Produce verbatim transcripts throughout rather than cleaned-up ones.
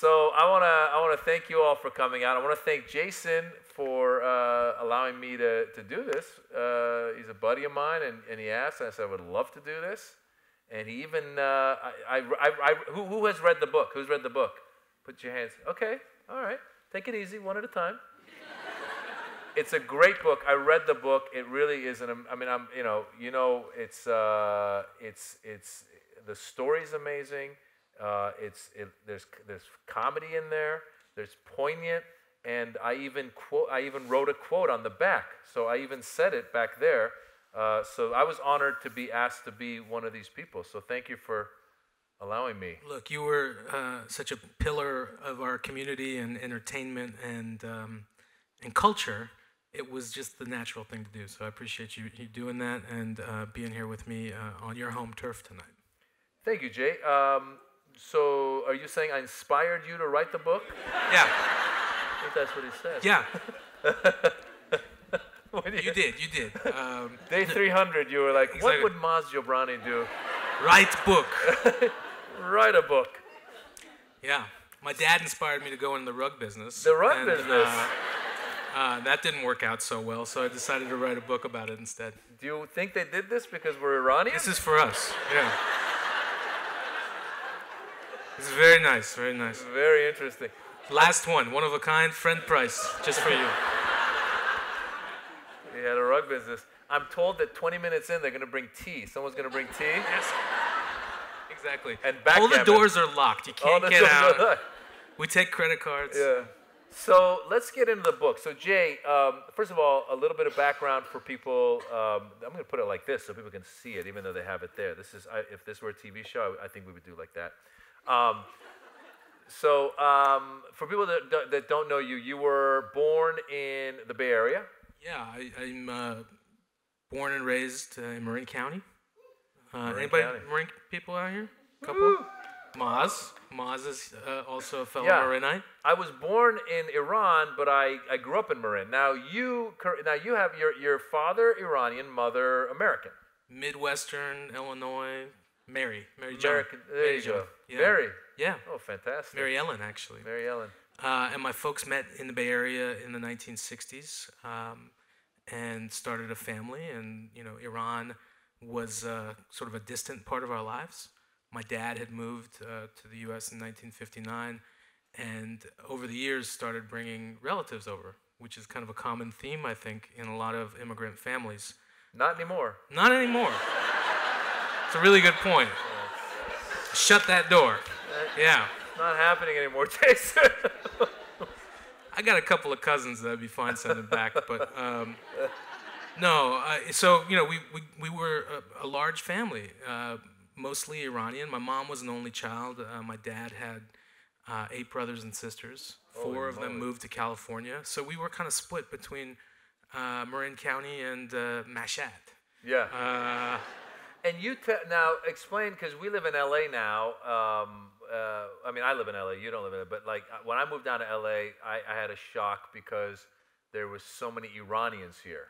So I want to I want to thank you all for coming out. I want to thank Jason for uh, allowing me to, to do this. Uh, he's a buddy of mine, and, and he asked, and I said, I would love to do this. And he even, uh, I, I, I, I, who, who has read the book? Who's read the book? Put your hands. Okay, all right. Take it easy, one at a time. It's a great book. I read the book. It really is an, I mean, I'm, you know, you know, it's, uh, it's, it's, the story's amazing. Uh, it's it, there's there's comedy in there. There's poignant, and I even quote. I even wrote a quote on the back, so I even said it back there. Uh, so I was honored to be asked to be one of these people. So thank you for allowing me. Look, you were uh, such a pillar of our community and entertainment and um, and culture. It was just the natural thing to do. So I appreciate you, you doing that and uh, being here with me uh, on your home turf tonight. Thank you, Jay. Um, So, are you saying I inspired you to write the book? Yeah. I think that's what he said. Yeah. you, you did, you did. Um, Day three hundred, you were like, exactly. What would Maz Jobrani do? Write book. Write a book. Yeah. My dad inspired me to go in the rug business. The rug and, business? Uh, uh, that didn't work out so well, so I decided to write a book about it instead. Do you think they did this because we're Iranian? This is for us, yeah. It's very nice, very nice. Very interesting. Last one, one of a kind, friend price, just for you. We had a rug business. I'm told that twenty minutes in, they're going to bring tea. Someone's going to bring tea? Yes, exactly. And backgammon. All the doors are locked. You can't get out. We take credit cards. Yeah. So let's get into the book. So Jay, um, first of all, a little bit of background for people. Um, I'm going to put it like this so people can see it, even though they have it there. This is, I, if this were a T V show, I, I think we would do like that. Um, so, um, for people that, that don't know you, you were born in the Bay Area? Yeah, I, I'm uh, born and raised uh, in Marin County. Uh, Marin anybody, County. Marin people out here? Couple? Woo! Maz. Maz is uh, also a fellow yeah. Marinite. I was born in Iran, but I, I grew up in Marin. Now you, now you have your, your father Iranian, mother American. Midwestern, Illinois. Mary, Mary John. American, there Mary you John. go. Yeah. Mary. Yeah. Oh, fantastic. Mary Ellen, actually. Mary Ellen. Uh, and my folks met in the Bay Area in the nineteen sixties um, and started a family. And, you know, Iran was uh, sort of a distant part of our lives. My dad had moved uh, to the U S in nineteen fifty-nine and over the years started bringing relatives over, which is kind of a common theme, I think, in a lot of immigrant families. Not anymore. Not anymore. It's a really good point. Yeah. Shut that door. That, yeah. It's not happening anymore, Jason. I got a couple of cousins that'd be fine sending back, but um, no. Uh, so you know, we we we were a, a large family, uh, mostly Iranian. My mom was an only child. Uh, my dad had uh, eight brothers and sisters. Four Holy of moly. them moved to California, so we were kind of split between uh, Marin County and uh, Mashhad. Yeah. Uh, And you te- now explain, because we live in L A now. Um, uh, I mean, I live in L A. You don't live in L A. But like when I moved down to L A, I, I had a shock because there was so many Iranians here.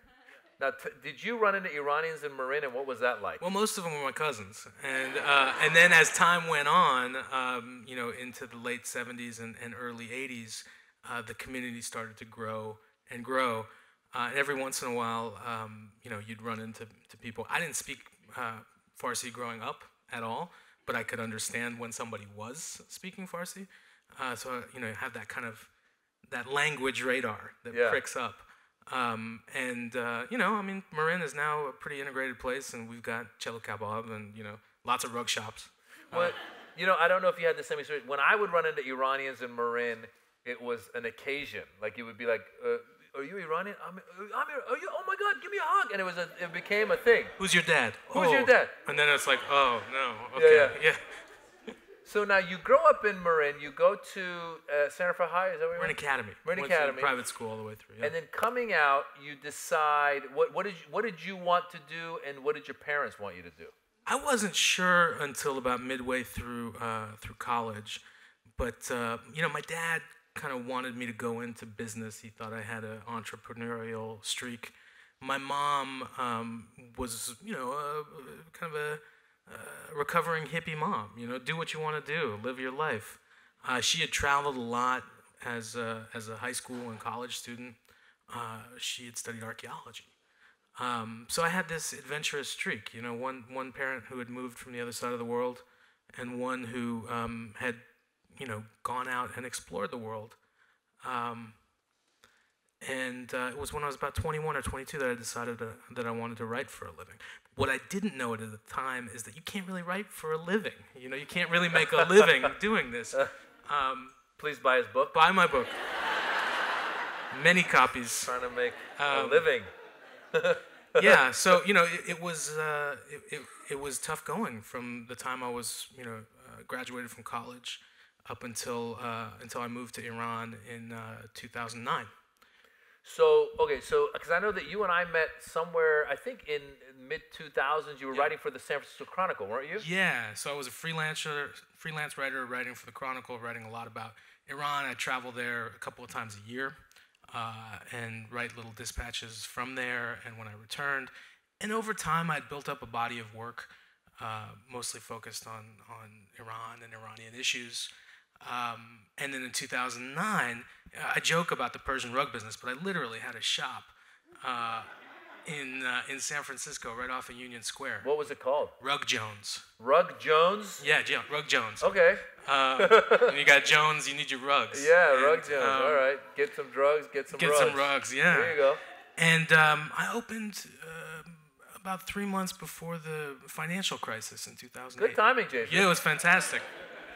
Now, t- did you run into Iranians in Marin, and what was that like? Well, most of them were my cousins, and uh, and then as time went on, um, you know, into the late seventies and, and early eighties, uh, the community started to grow and grow. Uh, and every once in a while, um, you know, you'd run into to people. I didn't speak Uh, Farsi growing up at all, but I could understand when somebody was speaking Farsi. Uh, so you know, I have that kind of that language radar that yeah. pricks up. Um, and uh, you know, I mean, Marin is now a pretty integrated place, and we've got Chelo Kebab and you know, lots of rug shops. Well, uh, you know, I don't know if you had the same experience. When I would run into Iranians in Marin, it was an occasion. Like it would be like. Uh, Are you Iranian? I'm, I'm, are you? Oh my God! Give me a hug! And it was a, it became a thing. Who's your dad? Who's oh. your dad? And then it's like, oh no, okay, yeah. yeah. yeah. So now you grow up in Marin. You go to uh, San Rafael High. Is that where you're? Marin Academy. Marin Went Academy. To private school all the way through. Yeah. And then coming out, you decide what what did you, what did you want to do, and what did your parents want you to do? I wasn't sure until about midway through uh, through college, but uh, you know, my dad kind of wanted me to go into business. He thought I had an entrepreneurial streak. My mom um, was, you know, a, kind of a, a recovering hippie mom. You know, do what you want to do, live your life. Uh, she had traveled a lot as a, as a high school and college student. Uh, she had studied archaeology. Um, so I had this adventurous streak, you know, one, one parent who had moved from the other side of the world and one who um, had, you know, gone out and explored the world. Um, and uh, it was when I was about twenty-one or twenty-two that I decided to, that I wanted to write for a living. What I didn't know at the time is that you can't really write for a living. You know, you can't really make a living doing this. Um, Please buy his book. Buy my book. Many copies. Trying to make um, a living. Yeah, so you know, it, it was uh, it, it, it was tough going from the time I was you know uh, graduated from college up until uh, until I moved to Iran in uh, two thousand nine. So okay, so because I know that you and I met somewhere, I think in mid two thousands. You were yeah. writing for the San Francisco Chronicle, weren't you? Yeah, so I was a freelancer, freelance writer writing for the Chronicle, writing a lot about Iran. I travel there a couple of times a year. Uh, and write little dispatches from there, and when I returned. And over time, I'd built up a body of work, uh, mostly focused on, on Iran and Iranian issues. Um, and then in two thousand nine, I joke about the Persian rug business, but I literally had a shop uh, in, uh, in San Francisco, right off of Union Square. What was it called? Rug Jones. Rug Jones? Yeah, yeah Rug Jones. Okay. Um, and you got Jones, you need your rugs. Yeah, and, Rug Jones, um, all right. Get some drugs, get some get rugs. Get some rugs, yeah. There you go. And um, I opened uh, about three months before the financial crisis in two thousand eight. Good timing, Jason. Yeah, it was fantastic.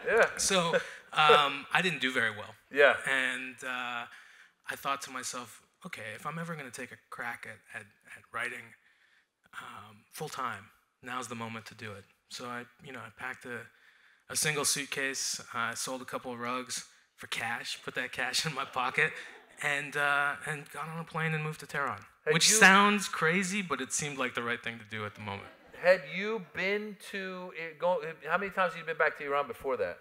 Yeah. So um, I didn't do very well. Yeah. And uh, I thought to myself, okay, if I'm ever going to take a crack at, at, at writing um, full-time, now's the moment to do it. So I, you know, I packed a... a single suitcase, uh, sold a couple of rugs for cash, put that cash in my pocket, and uh, and got on a plane and moved to Tehran. Had which you, sounds crazy, but it seemed like the right thing to do at the moment. Had you been to, go, how many times had you been back to Iran before that?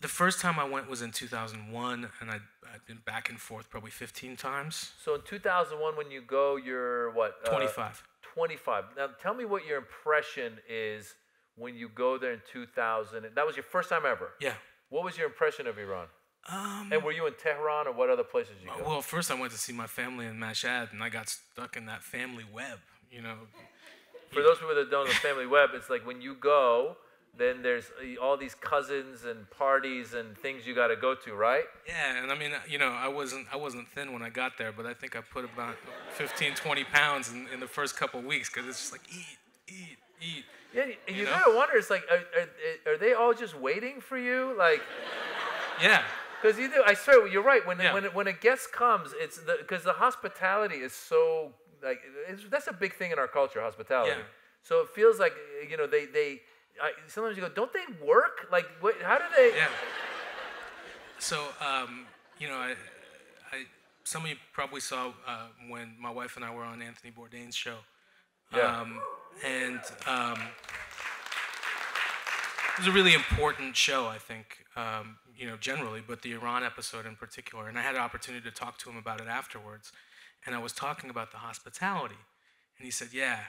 The first time I went was in two thousand one, and I'd, I'd been back and forth probably fifteen times. So in two thousand one, when you go, you're what? twenty-five. Uh, twenty-five. Now tell me what your impression is when you go there in two thousand, that was your first time ever. Yeah. What was your impression of Iran? Um, and were you in Tehran or what other places did you go? Well, first I went to see my family in Mashhad, and I got stuck in that family web, you know. For those people that don't know the family web, it's like when you go, then there's all these cousins and parties and things you got to go to, right? Yeah, and I mean, you know, I wasn't I wasn't thin when I got there, but I think I put about fifteen, twenty pounds in, in the first couple of weeks because it's just like eat, eat, eat. Yeah, you, you know? Gotta wonder. It's like, are, are are they all just waiting for you? Like, yeah. Because you do. I swear, you're right. When yeah. when when a guest comes, it's because the, the hospitality is so like it's, that's a big thing in our culture, hospitality. Yeah. So it feels like you know they they I, sometimes you go, don't they work? Like, what, how do they? Yeah. So um, you know, I I some of you probably saw uh, when my wife and I were on Anthony Bourdain's show. Yeah. Um, And um, it was a really important show, I think, um, you know, generally, but the Iran episode in particular. And I had an opportunity to talk to him about it afterwards. And I was talking about the hospitality. And he said, yeah,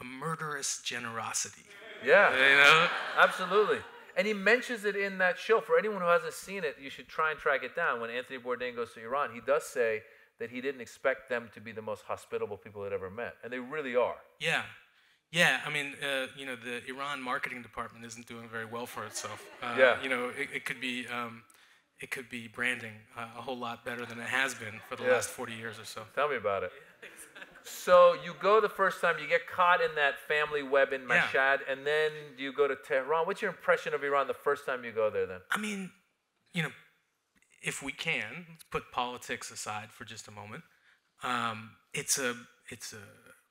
a murderous generosity. Yeah, you know? Absolutely. And he mentions it in that show. For anyone who hasn't seen it, you should try and track it down. When Anthony Bourdain goes to Iran, he does say that he didn't expect them to be the most hospitable people he'd ever met. And they really are. Yeah. Yeah, I mean, uh, you know, the Iran marketing department isn't doing very well for itself. Uh, yeah. You know, it, it could be, um, it could be branding uh, a whole lot better than it has been for the yeah. last forty years or so. Tell me about it. So you go the first time, you get caught in that family web in Mashhad, yeah. and then you go to Tehran. What's your impression of Iran the first time you go there? Then I mean, you know, if we can let's put politics aside for just a moment, um, it's a, it's a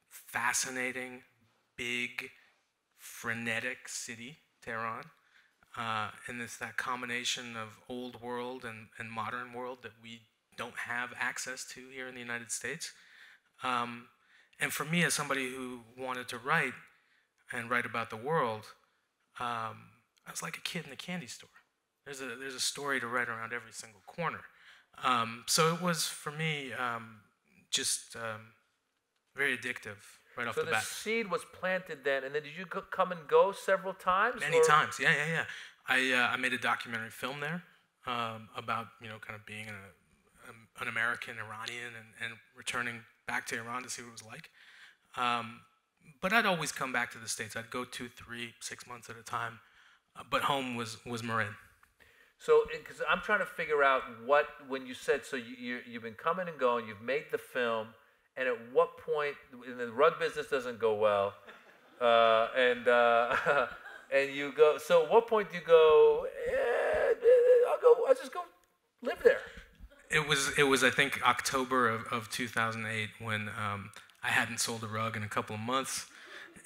fascinating, big, frenetic city, Tehran, uh, and it's that combination of old world and, and modern world that we don't have access to here in the United States. Um, and for me, as somebody who wanted to write and write about the world, um, I was like a kid in a candy store. There's a, there's a story to write around every single corner. Um, so it was, for me, um, just um, very addictive. Right off so the, the bat. Seed was planted then, and then did you go, come and go several times? Many or? times, yeah, yeah, yeah. I, uh, I made a documentary film there. um, about, you know, kind of being a, um, an American Iranian and, and returning back to Iran to see what it was like. Um, but I'd always come back to the States. I'd go two, three, six months at a time. Uh, but home was, was Marin. So, because I'm trying to figure out what, when you said, so you, you, you've been coming and going, you've made the film, and at what point, and the rug business doesn't go well, uh, and uh, and you go, so at what point do you go, eh, I'll go, I'll just go live there? It was, it was I think, October of, of two thousand eight when um, I hadn't sold a rug in a couple of months,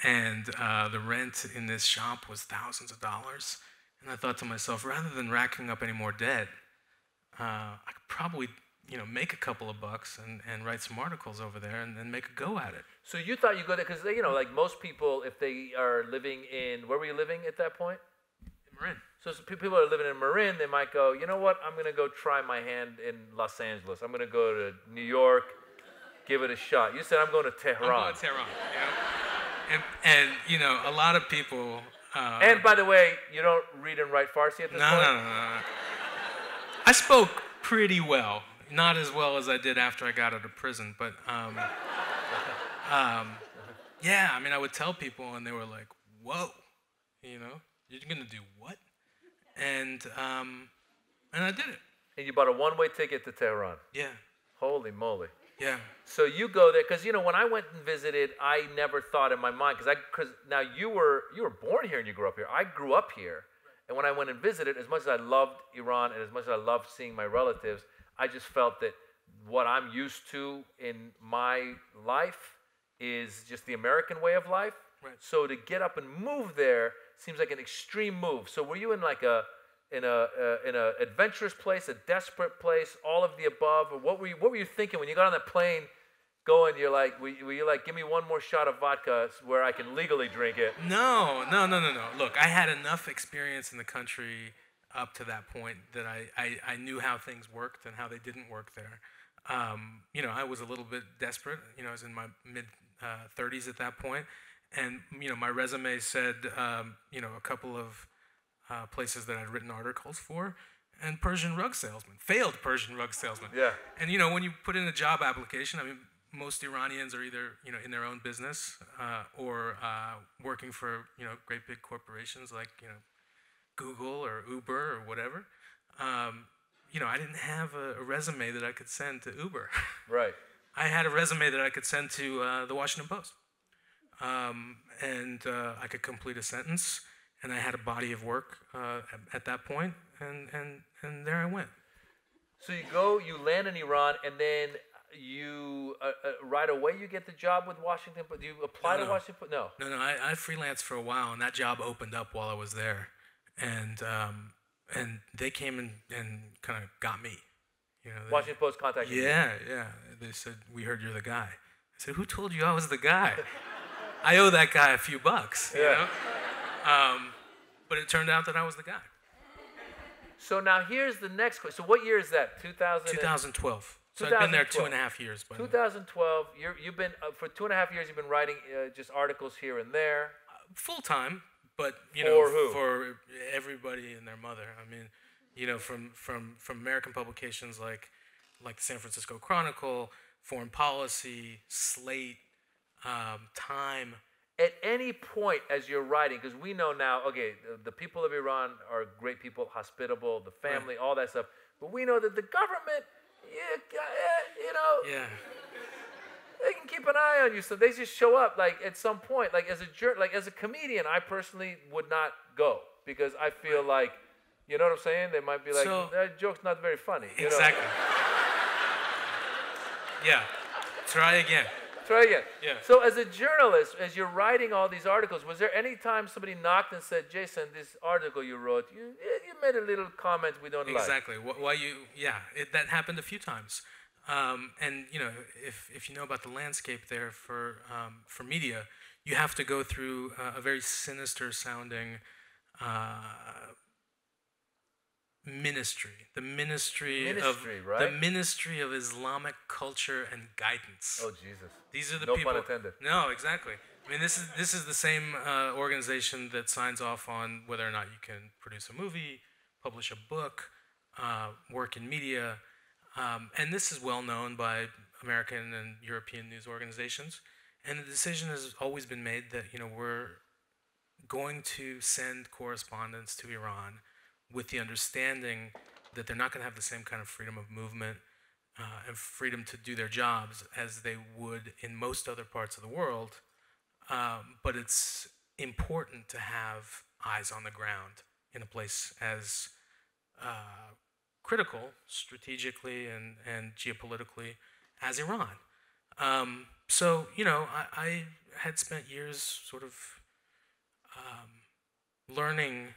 and uh, the rent in this shop was thousands of dollars. And I thought to myself, rather than racking up any more debt, uh, I could probably, you know, make a couple of bucks and, and write some articles over there and, and make a go at it. So you thought you go there, because, you know, like most people, if they are living in, where were you living at that point? In Marin. So some people are living in Marin, they might go, you know what, I'm going to go try my hand in Los Angeles. I'm going to go to New York, give it a shot. You said, I'm going to Tehran. I'm going to Tehran, yeah. and, and, you know, a lot of people... Uh, and by the way, you don't read and write Farsi at this no, point? No, no, no. I spoke pretty well. Not as well as I did after I got out of prison, but um, um, yeah, I mean, I would tell people and they were like, whoa, you know, you're going to do what? And, um, and I did it. And you bought a one-way ticket to Tehran? Yeah. Holy moly. Yeah. So you go there, because, you know, when I went and visited, I never thought in my mind, because I, because now you were, you were born here and you grew up here. I grew up here. And when I went and visited, as much as I loved Iran and as much as I loved seeing my relatives, I just felt that what I'm used to in my life is just the American way of life. Right. So to get up and move there seems like an extreme move. So were you in like a, in a uh, in a adventurous place, a desperate place, all of the above? Or what were you, what were you thinking when you got on that plane going, you're like, were you, were you like, give me one more shot of vodka where I can legally drink it? No, no, no, no, no. Look, I had enough experience in the country up to that point that I, I, I knew how things worked and how they didn't work there. Um, you know, I was a little bit desperate. You know, I was in my mid-thirties uh, at that point. And, you know, my resume said, um, you know, a couple of Uh, places that I'd written articles for, and Persian rug salesman, failed Persian rug salesman. Yeah. And you know, when you put in a job application, I mean, most Iranians are either, you know, in their own business uh, or uh, working for, you know, great big corporations like, you know, Google or Uber or whatever. Um, you know, I didn't have a, a resume that I could send to Uber. Right. I had a resume that I could send to uh, the Washington Post, um, and uh, I could complete a sentence. And I had a body of work uh, at that point, and, and, and there I went. So you go, you land in Iran, and then you, uh, uh, right away you get the job with Washington, but do you apply no, to no. Washington? No. No, no, I, I freelanced for a while, and that job opened up while I was there. And, um, and they came and, and kind of got me. You know, they, Washington Post contacted you. Yeah, yeah. They said, we heard you're the guy. I said, who told you I was the guy? I owe that guy a few bucks, you yeah. know? Um, but it turned out that I was the guy. So now here's the next question. So what year is that? two thousand twelve. So I've been there two and a half years. By twenty twelve. You're, you've been uh, for two and a half years. You've been writing uh, just articles here and there. Uh, full time, but you know, for who? For everybody and their mother. I mean, you know, from from from American publications like like the San Francisco Chronicle, Foreign Policy, Slate, um, Time. At any point as you're writing, because we know now, okay, the, the people of Iran are great people, hospitable, the family, right. all that stuff. But we know that the government, yeah, you know, yeah. they can keep an eye on you. So they just show up, like at some point, like as a jerk, like as a comedian, I personally would not go because I feel right. like, you know what I'm saying? They might be like, so, that joke's not very funny. You exactly. know? Yeah. Try again. Try again. Yeah. So as a journalist, as you're writing all these articles, was there any time somebody knocked and said, Jason, this article you wrote, you, you made a little comment we don't exactly. like? Exactly. Why you, yeah, it, that happened a few times. Um, and, you know, if, if you know about the landscape there for, um, for media, you have to go through uh, a very sinister sounding uh, ministry. The ministry, ministry of right? the Ministry of Islamic Culture and Guidance. Oh Jesus! These are the no people. No pun intended. No, exactly. I mean, this is this is the same uh, organization that signs off on whether or not you can produce a movie, publish a book, uh, work in media, um, and this is well known by American and European news organizations. And the decision has always been made that, you know, we're going to send correspondents to Iran with the understanding that they're not going to have the same kind of freedom of movement uh, and freedom to do their jobs as they would in most other parts of the world. Um, but it's important to have eyes on the ground in a place as uh, critical strategically and, and geopolitically as Iran. Um, so, you know, I, I had spent years sort of um, learning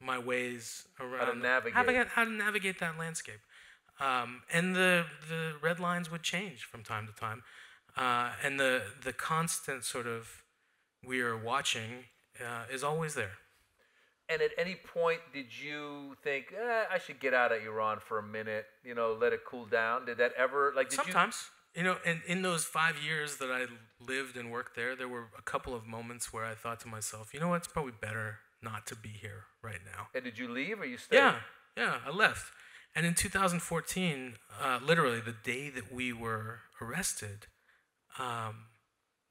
my ways around how to navigate, how to, how to navigate that landscape. Um, and the, the red lines would change from time to time. Uh, and the, the constant sort of we are watching uh, is always there. And at any point, did you think, eh, I should get out of Iran for a minute, you know, let it cool down? Did that ever, like, did Sometimes. You... you know, and in those five years that I lived and worked there, there were a couple of moments where I thought to myself, you know what, it's probably better not to be here right now. And did you leave or you stayed? Yeah, yeah, I left. And in two thousand fourteen, uh, literally the day that we were arrested, um,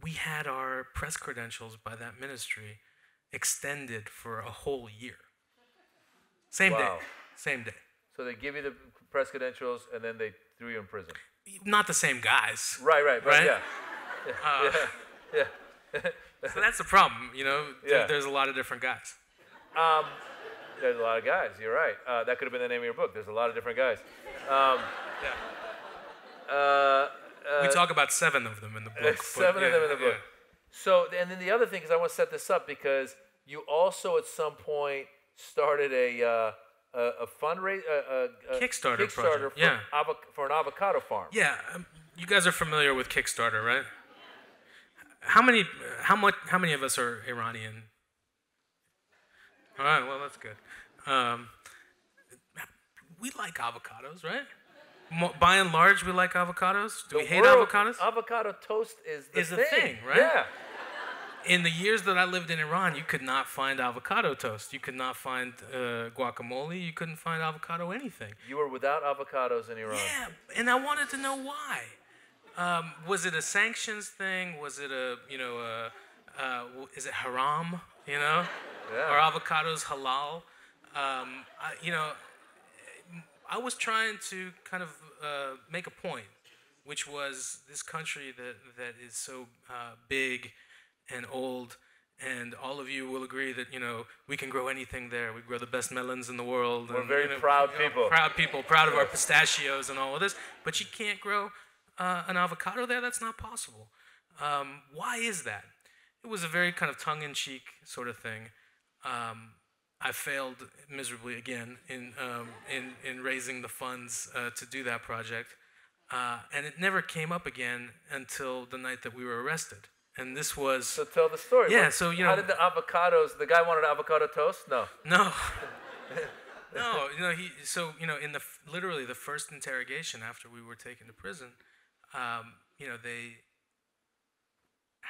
we had our press credentials by that ministry extended for a whole year. Same wow. day, same day. So they give you the press credentials and then they threw you in prison. Not the same guys. Right, right, right. Yeah. Uh, yeah. yeah. So that's the problem, you know. Yeah. There's a lot of different guys. Um, there's a lot of guys. You're right. Uh, that could have been the name of your book. There's a lot of different guys. Um, yeah. Uh, uh, we talk about seven of them in the book. Uh, seven yeah, of them in the book. Yeah. So, and then the other thing is, I want to set this up because you also, at some point, started a uh, a, a fundraiser, a, a Kickstarter, Kickstarter project. For, yeah. for an avocado farm. Yeah, um, you guys are familiar with Kickstarter, right? How many? How much? How many of us are Iranian? All right. Well, that's good. Um, we like avocados, right? Mo by and large, we like avocados. Do the we hate world, avocados? Avocado toast is the is thing. Is the thing, right? Yeah. In the years that I lived in Iran, you could not find avocado toast. You could not find uh, guacamole. You couldn't find avocado anything. You were without avocados in Iran. Yeah, and I wanted to know why. Um, was it a sanctions thing? Was it a, you know, a, uh, is it haram, you know? Yeah. Are avocados halal? Um, I, you know, I was trying to kind of uh, make a point, which was this country that, that is so uh, big and old, and all of you will agree that, you know, we can grow anything there. We grow the best melons in the world. We're and, very you know, proud you know, people. Proud people, proud of our pistachios and all of this, but you can't grow Uh, an avocado there? That's not possible. Um, why is that? It was a very kind of tongue-in-cheek sort of thing. Um, I failed miserably again in, um, in, in raising the funds uh, to do that project. Uh, and it never came up again until the night that we were arrested. And this was... So tell the story. Yeah, like, so, you know... How did the avocados... The guy wanted avocado toast? No. No. No, you know, he... So, you know, in the... Literally the first interrogation after we were taken to prison... Um, you know, they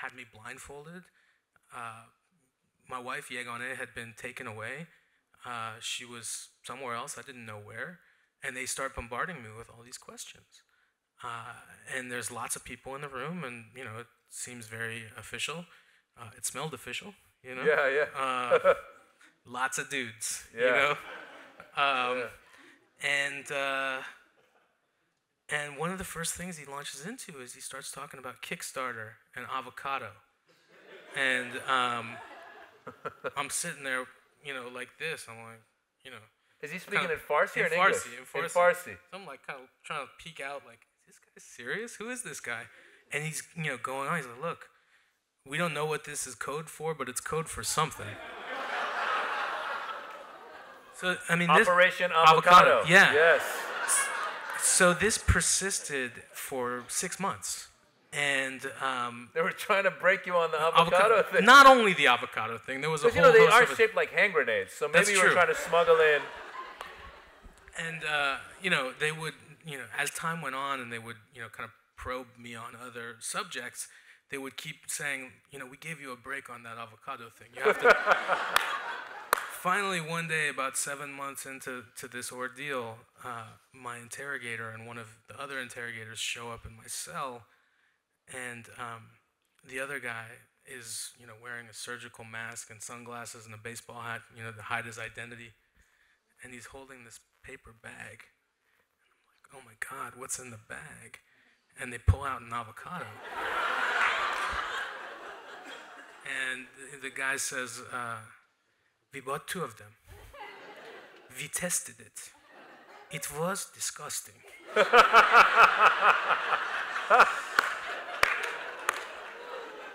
had me blindfolded. Uh, my wife, Yeganeh, had been taken away. Uh, she was somewhere else. I didn't know where. And they start bombarding me with all these questions. Uh, and there's lots of people in the room, and, you know, it seems very official. Uh, it smelled official, you know? Yeah, yeah. uh, lots of dudes, yeah. you know? Um, yeah. And... Uh, And one of the first things he launches into is he starts talking about Kickstarter and avocado. And um, I'm sitting there, you know, like this. I'm like, you know. Is he speaking in Farsi or in English? In Farsi. In Farsi. So I'm like kind of trying to peek out like, is this guy serious? Who is this guy? And he's, you know, going on. He's like, look, we don't know what this is code for, but it's code for something. So, I mean, this... Operation Avocado. avocado. Yeah. Yes. So this persisted for six months, and um, they were trying to break you on the avocado, avocado thing. Not only the avocado thing, there was a whole. But you know they are shaped like hand grenades, so maybe you were trying to smuggle in. And uh, you know they would, you know, as time went on, and they would, you know, kind of probe me on other subjects. They would keep saying, you know, we gave you a break on that avocado thing. You have to. finally, one day, about seven months into to this ordeal, uh, my interrogator and one of the other interrogators show up in my cell, and um, the other guy is, you know, wearing a surgical mask and sunglasses and a baseball hat, you know, to hide his identity, and he's holding this paper bag. And I'm like, oh my God, what's in the bag? And they pull out an avocado. And the guy says, uh, we bought two of them. We tested it. It was disgusting.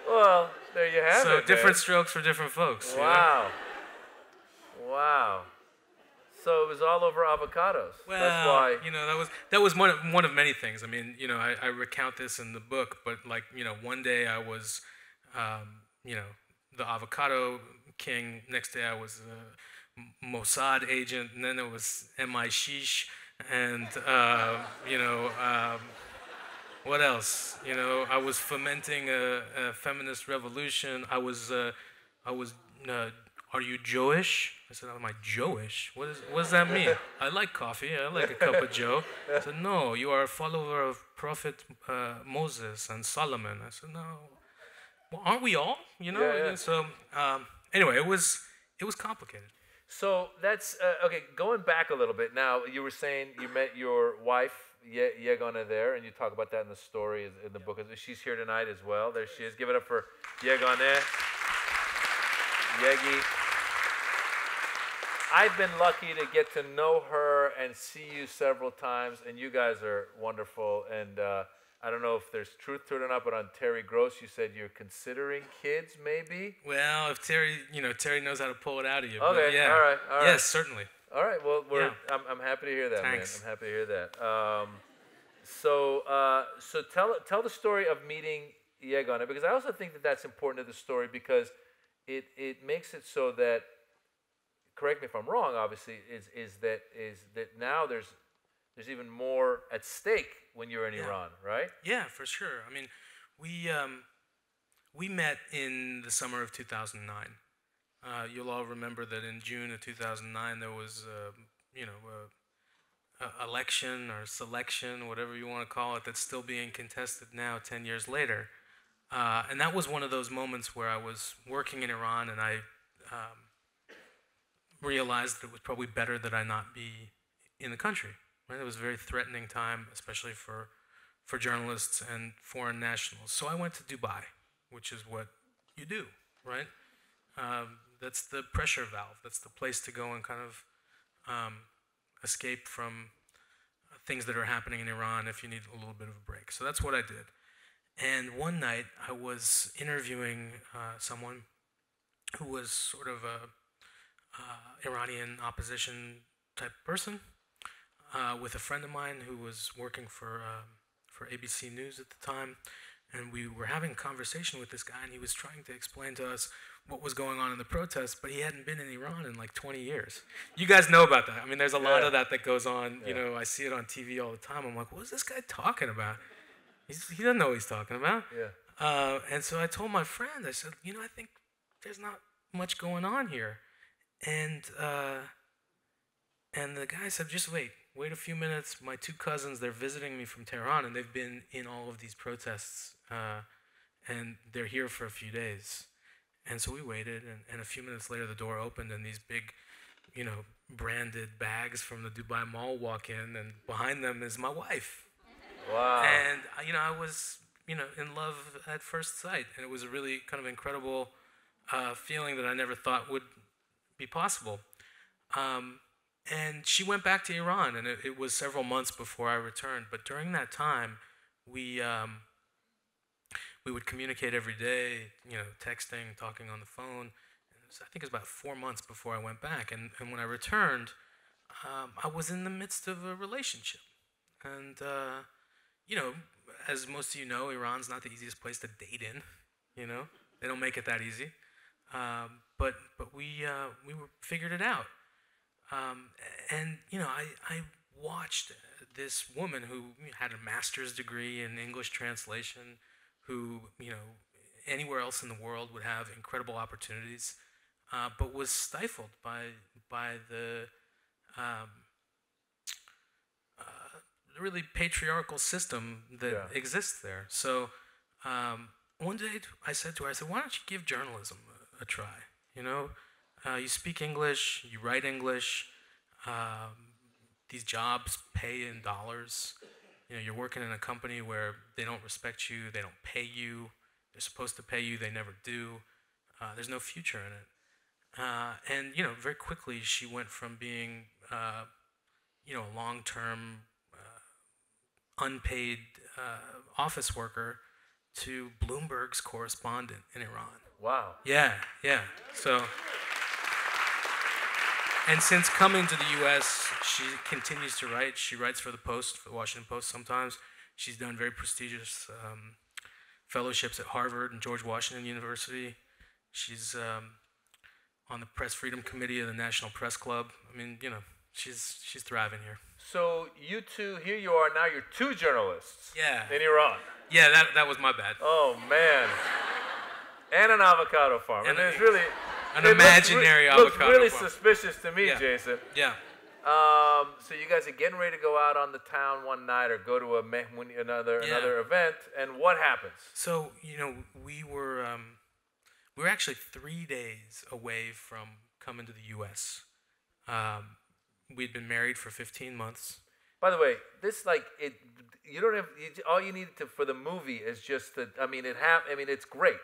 Well, there you have so it. So different man. Strokes for different folks. Wow. You know? Wow. So it was all over avocados. Well, that's why, you know, that was that was one of one of many things. I mean, you know, I, I recount this in the book, but like, you know, one day I was, um, you know, the avocado king. Next day I was a Mossad agent, and then it was M I Sheesh, and uh, you know, um, what else? You know, I was fomenting a, a feminist revolution. I was, uh, I was. Uh, Are you Jewish? I said, am I Jewish? What, is, what does that mean? I like coffee. I like a cup of Joe. I said, no, you are a follower of Prophet uh, Moses and Solomon. I said, no. Well, aren't we all? You know. Yeah, yeah. So um, anyway, it was it was complicated. So that's uh, okay. Going back a little bit now, you were saying you met your wife Ye- Yeganeh there, and you talk about that in the story in the yeah. book. She's here tonight as well. There she is. Give it up for Yeganeh. Yegi. I've been lucky to get to know her and see you several times, and you guys are wonderful. And uh, I don't know if there's truth to it or not, but on Terry Gross, you said you're considering kids, maybe. Well, if Terry, you know, Terry knows how to pull it out of you. Okay, yeah. all right, all right. Yes, certainly. All right, well, we're, yeah. I'm, I'm happy to hear that, Thanks. man. I'm happy to hear that. Um, so, uh, so tell tell the story of meeting Yeganeh, because I also think that that's important to the story because it it makes it so that. Correct me if I'm wrong. Obviously, is is that is that now there's there's even more at stake when you're in yeah. Iran, right? Yeah, for sure. I mean, we um, we met in the summer of two thousand nine. Uh, you'll all remember that in June of two thousand nine there was uh, you know a, a election or selection, whatever you want to call it, that's still being contested now, ten years later. Uh, and that was one of those moments where I was working in Iran and I. Um, realized that it was probably better that I not be in the country. Right? It was a very threatening time, especially for, for journalists and foreign nationals. So I went to Dubai, which is what you do, right? Um, that's the pressure valve. That's the place to go and kind of um, escape from things that are happening in Iran if you need a little bit of a break. So that's what I did. And one night I was interviewing uh, someone who was sort of a Uh, Iranian opposition type person uh, with a friend of mine who was working for uh, for A B C News at the time, and we were having a conversation with this guy, and he was trying to explain to us what was going on in the protests, but he hadn't been in Iran in like twenty years. You guys know about that. I mean, there's a lot yeah. of that that goes on. Yeah. You know, I see it on T V all the time. I'm like, what is this guy talking about? He's, he doesn't know what he's talking about. Yeah. Uh, and so I told my friend, I said, you know, I think there's not much going on here. And uh, and the guy said, just wait, wait a few minutes. My two cousins, they're visiting me from Tehran, and they've been in all of these protests, uh, and they're here for a few days. And so we waited, and, and a few minutes later, the door opened, and these big, you know, branded bags from the Dubai Mall walk in, and behind them is my wife. Wow. And, you know, I was, you know, in love at first sight, and it was a really kind of incredible uh, feeling that I never thought would be possible. Um, and she went back to Iran, and it, it was several months before I returned. But during that time, we um, we would communicate every day, you know, texting, talking on the phone. And it was, I think it was about four months before I went back. And, and when I returned, um, I was in the midst of a relationship. And, uh, you know, as most of you know, Iran's not the easiest place to date in, you know. They don't make it that easy. Um, but but we uh, we were, figured it out, um, and you know I I watched this woman who had a master's degree in English translation, who you know anywhere else in the world would have incredible opportunities, uh, but was stifled by by the um, uh, really patriarchal system that yeah. exists there. So um, one day I said to her, I said, why don't you give journalism a, a try? You know, uh, you speak English, you write English, um, these jobs pay in dollars. You know, you're working in a company where they don't respect you, they don't pay you, they're supposed to pay you, they never do. Uh, there's no future in it. Uh, and, you know, very quickly she went from being, uh, you know, a long-term, uh, unpaid uh, office worker to Bloomberg's correspondent in Iran. Wow. Yeah, yeah. So, and since coming to the U S, she continues to write. She writes for the Post, for the Washington Post sometimes. She's done very prestigious um, fellowships at Harvard and George Washington University. She's um, on the Press Freedom Committee of the National Press Club. I mean, you know, she's she's thriving here. So you two, here you are now, you're two journalists. Yeah. In Iran. Yeah, that, that was my bad. Oh, man. And an avocado farm. And, and there's really... An it imaginary looks, looks avocado. Looks really farm. Suspicious to me, yeah. Jason. Yeah. Um, so you guys are getting ready to go out on the town one night, or go to a mehmoni, another yeah. another event, and what happens? So you know we were um, we were actually three days away from coming to the U S Um, we'd been married for fifteen months. By the way, this like it. You don't have you, all you need to for the movie is just that. I mean, it hap I mean, it's great.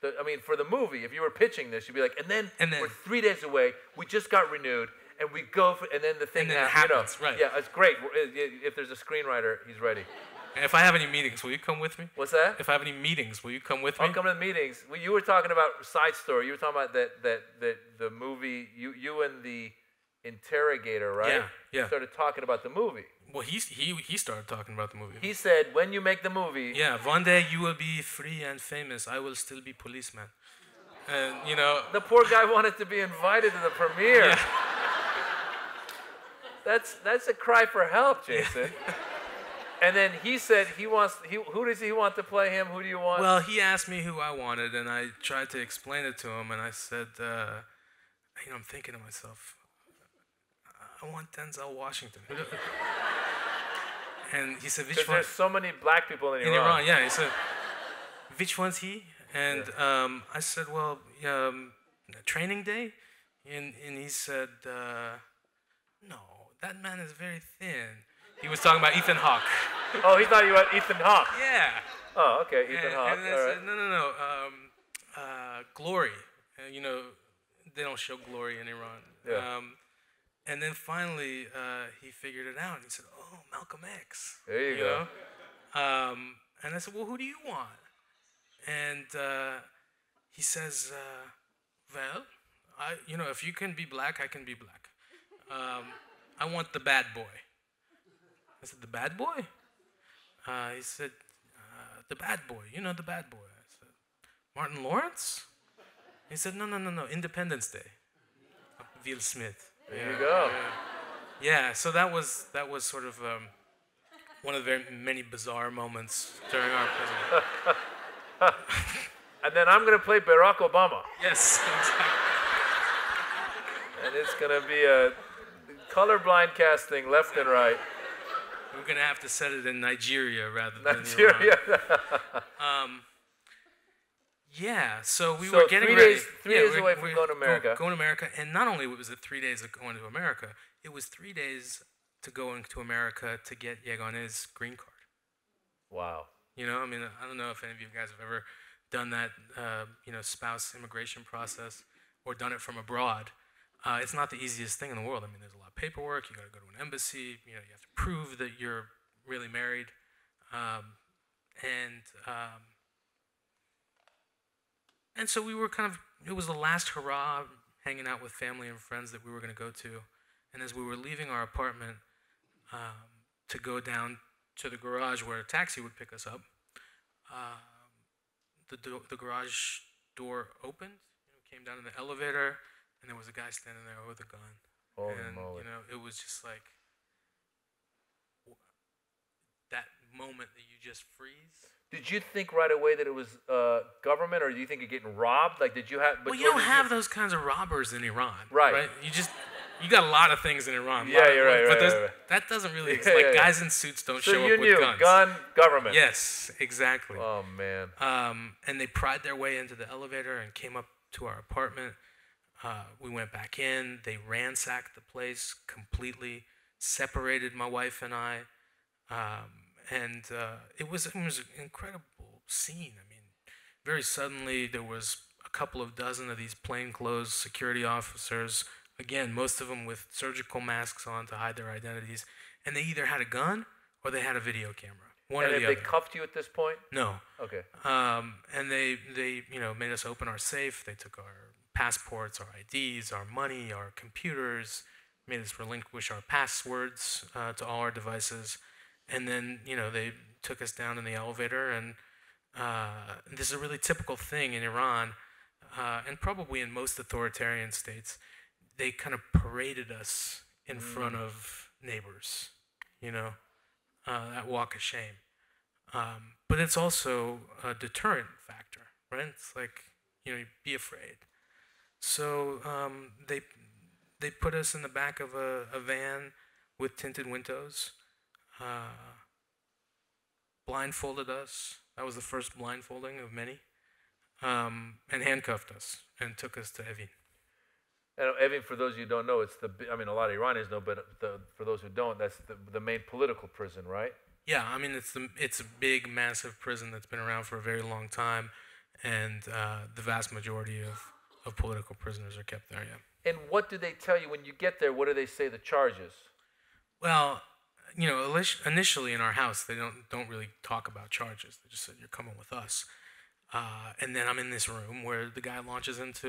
The, I mean, for the movie, if you were pitching this, you'd be like, and then, and then we're three days away, we just got renewed, and we go for, and then the thing and then happens, happens you know, right. Yeah, it's great. If there's a screenwriter, he's ready. And if I have any meetings, will you come with me? What's that? If I have any meetings, will you come with I'll me? I'll come to the meetings. Well, you were talking about side story. You were talking about that that that the movie, you you and the interrogator, right? Yeah, yeah. Started talking about the movie. Well, he he he started talking about the movie. He said, "When you make the movie, yeah, one day you will be free and famous. I will still be policeman." And you know, the poor guy wanted to be invited to the premiere. Yeah. That's that's a cry for help, Jason. Yeah. And then he said he wants he who does he want to play him? Who do you want? Well, he asked me who I wanted, and I tried to explain it to him, and I said, uh, you know, I'm thinking to myself, I want Denzel Washington. And he said, which one? There's so many black people in Iran. In Iran, yeah. He said, which one's he? And yeah. um, I said, well, um, Training Day? And, and he said, uh, no, that man is very thin. He was talking about Ethan Hawke. Oh, he thought you had Ethan Hawke. Yeah. Oh, okay, Ethan Hawke. And I said, right. no, no, no, um, uh, Glory. Uh, you know, they don't show Glory in Iran. Yeah. Um, And then finally, uh, he figured it out. And he said, oh, Malcolm X. There you, you go. Know? Um, and I said, well, who do you want? And uh, he says, uh, well, I, you know, if you can be black, I can be black. Um, I want the bad boy. I said, the bad boy? Uh, he said, uh, the bad boy. You know, the bad boy. I said, Martin Lawrence? He said, no, no, no, no, Independence Day. Will Smith. There yeah, you go. Yeah. yeah, so that was that was sort of um, one of the very many bizarre moments during our presidency. And then I'm going to play Barack Obama. Yes, exactly. And it's going to be a colorblind casting left and right. We're going to have to set it in Nigeria rather than Nigeria. um, Yeah, so we so were getting three ready. Days, three yeah, days we're, away from we're going to America. Going to America, and not only was it three days of going to America, it was three days to going to America to get Yeganeh's green card. Wow. You know, I mean, I don't know if any of you guys have ever done that, uh, you know, spouse immigration process or done it from abroad. Uh, it's not the easiest thing in the world. I mean, there's a lot of paperwork. You got to go to an embassy. You know, you have to prove that you're really married, um, and. Um, And so we were kind of, it was the last hurrah, hanging out with family and friends that we were going to go to. And as we were leaving our apartment um, to go down to the garage where a taxi would pick us up, uh, the, do the garage door opened, you know, came down in the elevator, and there was a guy standing there with a gun. Holy and, moly. You know, it was just like that moment that you just freeze. Did you think right away that it was uh, government, or do you think you're getting robbed? Like, did you have? Well, you don't have you... those kinds of robbers in Iran, right? Right. You just you got a lot of things in Iran. Yeah, you're right, right, but right, right. That doesn't really yeah, like yeah, guys yeah. in suits don't so show you up knew, with guns. Gun government. Yes, exactly. Oh man. Um, and they pried their way into the elevator and came up to our apartment. Uh, we went back in. They ransacked the place completely, separated my wife and I. Um, And uh, it was it was an incredible scene. I mean, very suddenly there was a couple of dozen of these plainclothes security officers. Again, most of them with surgical masks on to hide their identities, and they either had a gun or they had a video camera. One and or the other. And they cuffed you at this point? No. Okay. Um, and they they you know made us open our safe. They took our passports, our I Ds, our money, our computers. Made us relinquish our passwords uh, to all our devices. And then, you know, they took us down in the elevator, and uh, this is a really typical thing in Iran, uh, and probably in most authoritarian states. They kind of paraded us in mm. front of neighbors, you know, uh, that walk of shame. Um, but it's also a deterrent factor, right? It's like, you know, be afraid. So um, they they put us in the back of a, a van with tinted windows. Uh, blindfolded us. That was the first blindfolding of many, um, and handcuffed us and took us to Evin. And Evin, for those of you who don't know, it's the, I mean, a lot of Iranians know, but the, for those who don't, that's the, the main political prison, right? Yeah, I mean, it's, the, it's a big, massive prison that's been around for a very long time, and uh, the vast majority of, of political prisoners are kept there, yeah. And what do they tell you when you get there? What do they say the charges? Well, you know, initially in our house, they don't don't really talk about charges. They just said, you're coming with us. Uh, and then I'm in this room where the guy launches into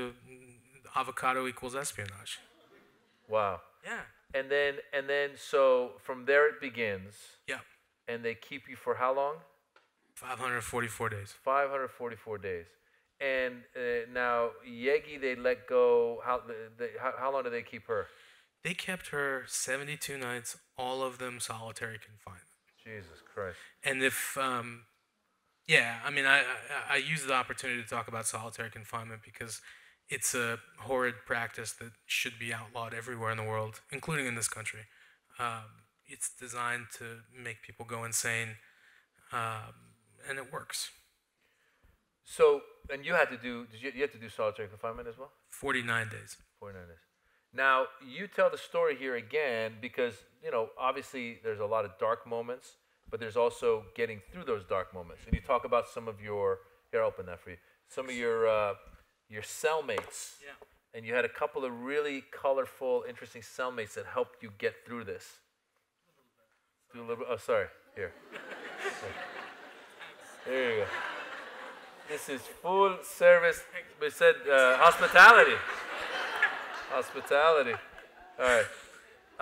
avocado equals espionage. Wow. Yeah. And then, and then so from there it begins. Yeah. And they keep you for how long? five hundred forty-four days. five hundred forty-four days. And uh, now, Yegi, they let go. How, they, how, how long do they keep her? They kept her seventy-two nights, all of them solitary confinement. Jesus Christ. And if, um, yeah, I mean, I, I, I use the opportunity to talk about solitary confinement because it's a horrid practice that should be outlawed everywhere in the world, including in this country. Um, it's designed to make people go insane, um, and it works. So, and you had to do, did you, you had to do solitary confinement as well? forty-nine days. forty-nine days. Now, you tell the story here again because, you know, obviously there's a lot of dark moments, but there's also getting through those dark moments. And you talk about some of your, here, I'll open that for you, some of your, uh, your cellmates. Yeah. And you had a couple of really colorful, interesting cellmates that helped you get through this. Do a little bit. Oh, sorry. Here. There you go. This is full service, we said, uh, hospitality. Hospitality. All right.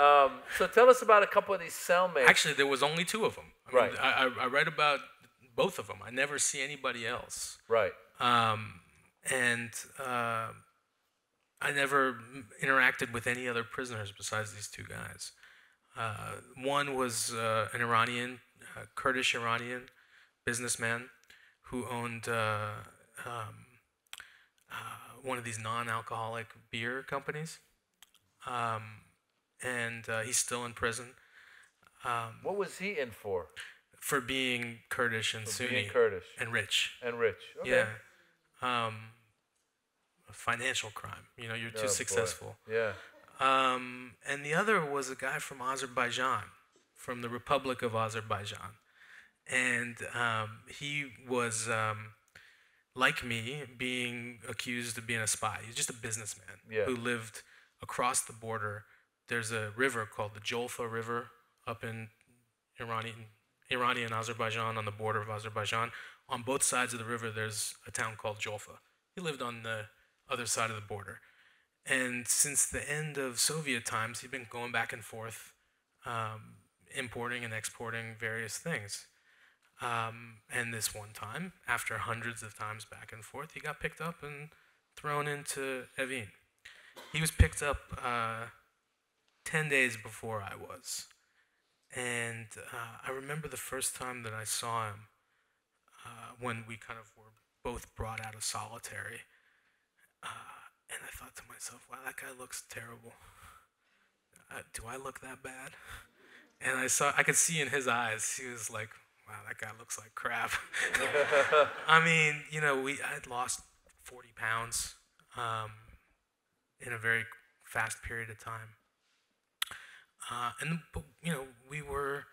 Um, so tell us about a couple of these cellmates. Actually, there was only two of them. I right. Mean, I, I read about both of them. I never see anybody else. Right. Um, and uh, I never interacted with any other prisoners besides these two guys. Uh, one was uh, an Iranian, uh, Kurdish Iranian businessman who owned uh, um, uh, one of these non-alcoholic beer companies, um, and uh, he's still in prison. Um, what was he in for? For being Kurdish and for Sunni. Being Kurdish. And rich. And rich. Okay. Yeah. Um, a financial crime. You know, you're too oh, successful. Boy. Yeah. Um, and the other was a guy from Azerbaijan, from the Republic of Azerbaijan, and um, he was. Um, Like me, being accused of being a spy. He's just a businessman yeah. who lived across the border. There's a river called the Jolfa River up in Iranian, Iranian Azerbaijan, on the border of Azerbaijan. On both sides of the river, there's a town called Jolfa. He lived on the other side of the border. And since the end of Soviet times, he'd been going back and forth, um, importing and exporting various things. Um, and this one time, after hundreds of times back and forth, he got picked up and thrown into Evin. He was picked up uh, ten days before I was. And uh, I remember the first time that I saw him, uh, when we kind of were both brought out of solitary. Uh, and I thought to myself, wow, that guy looks terrible. Uh, do I look that bad? And I saw, I could see in his eyes, he was like, wow, that guy looks like crap. I mean, you know, we I'd lost forty pounds um, in a very fast period of time. Uh, and, you know, we were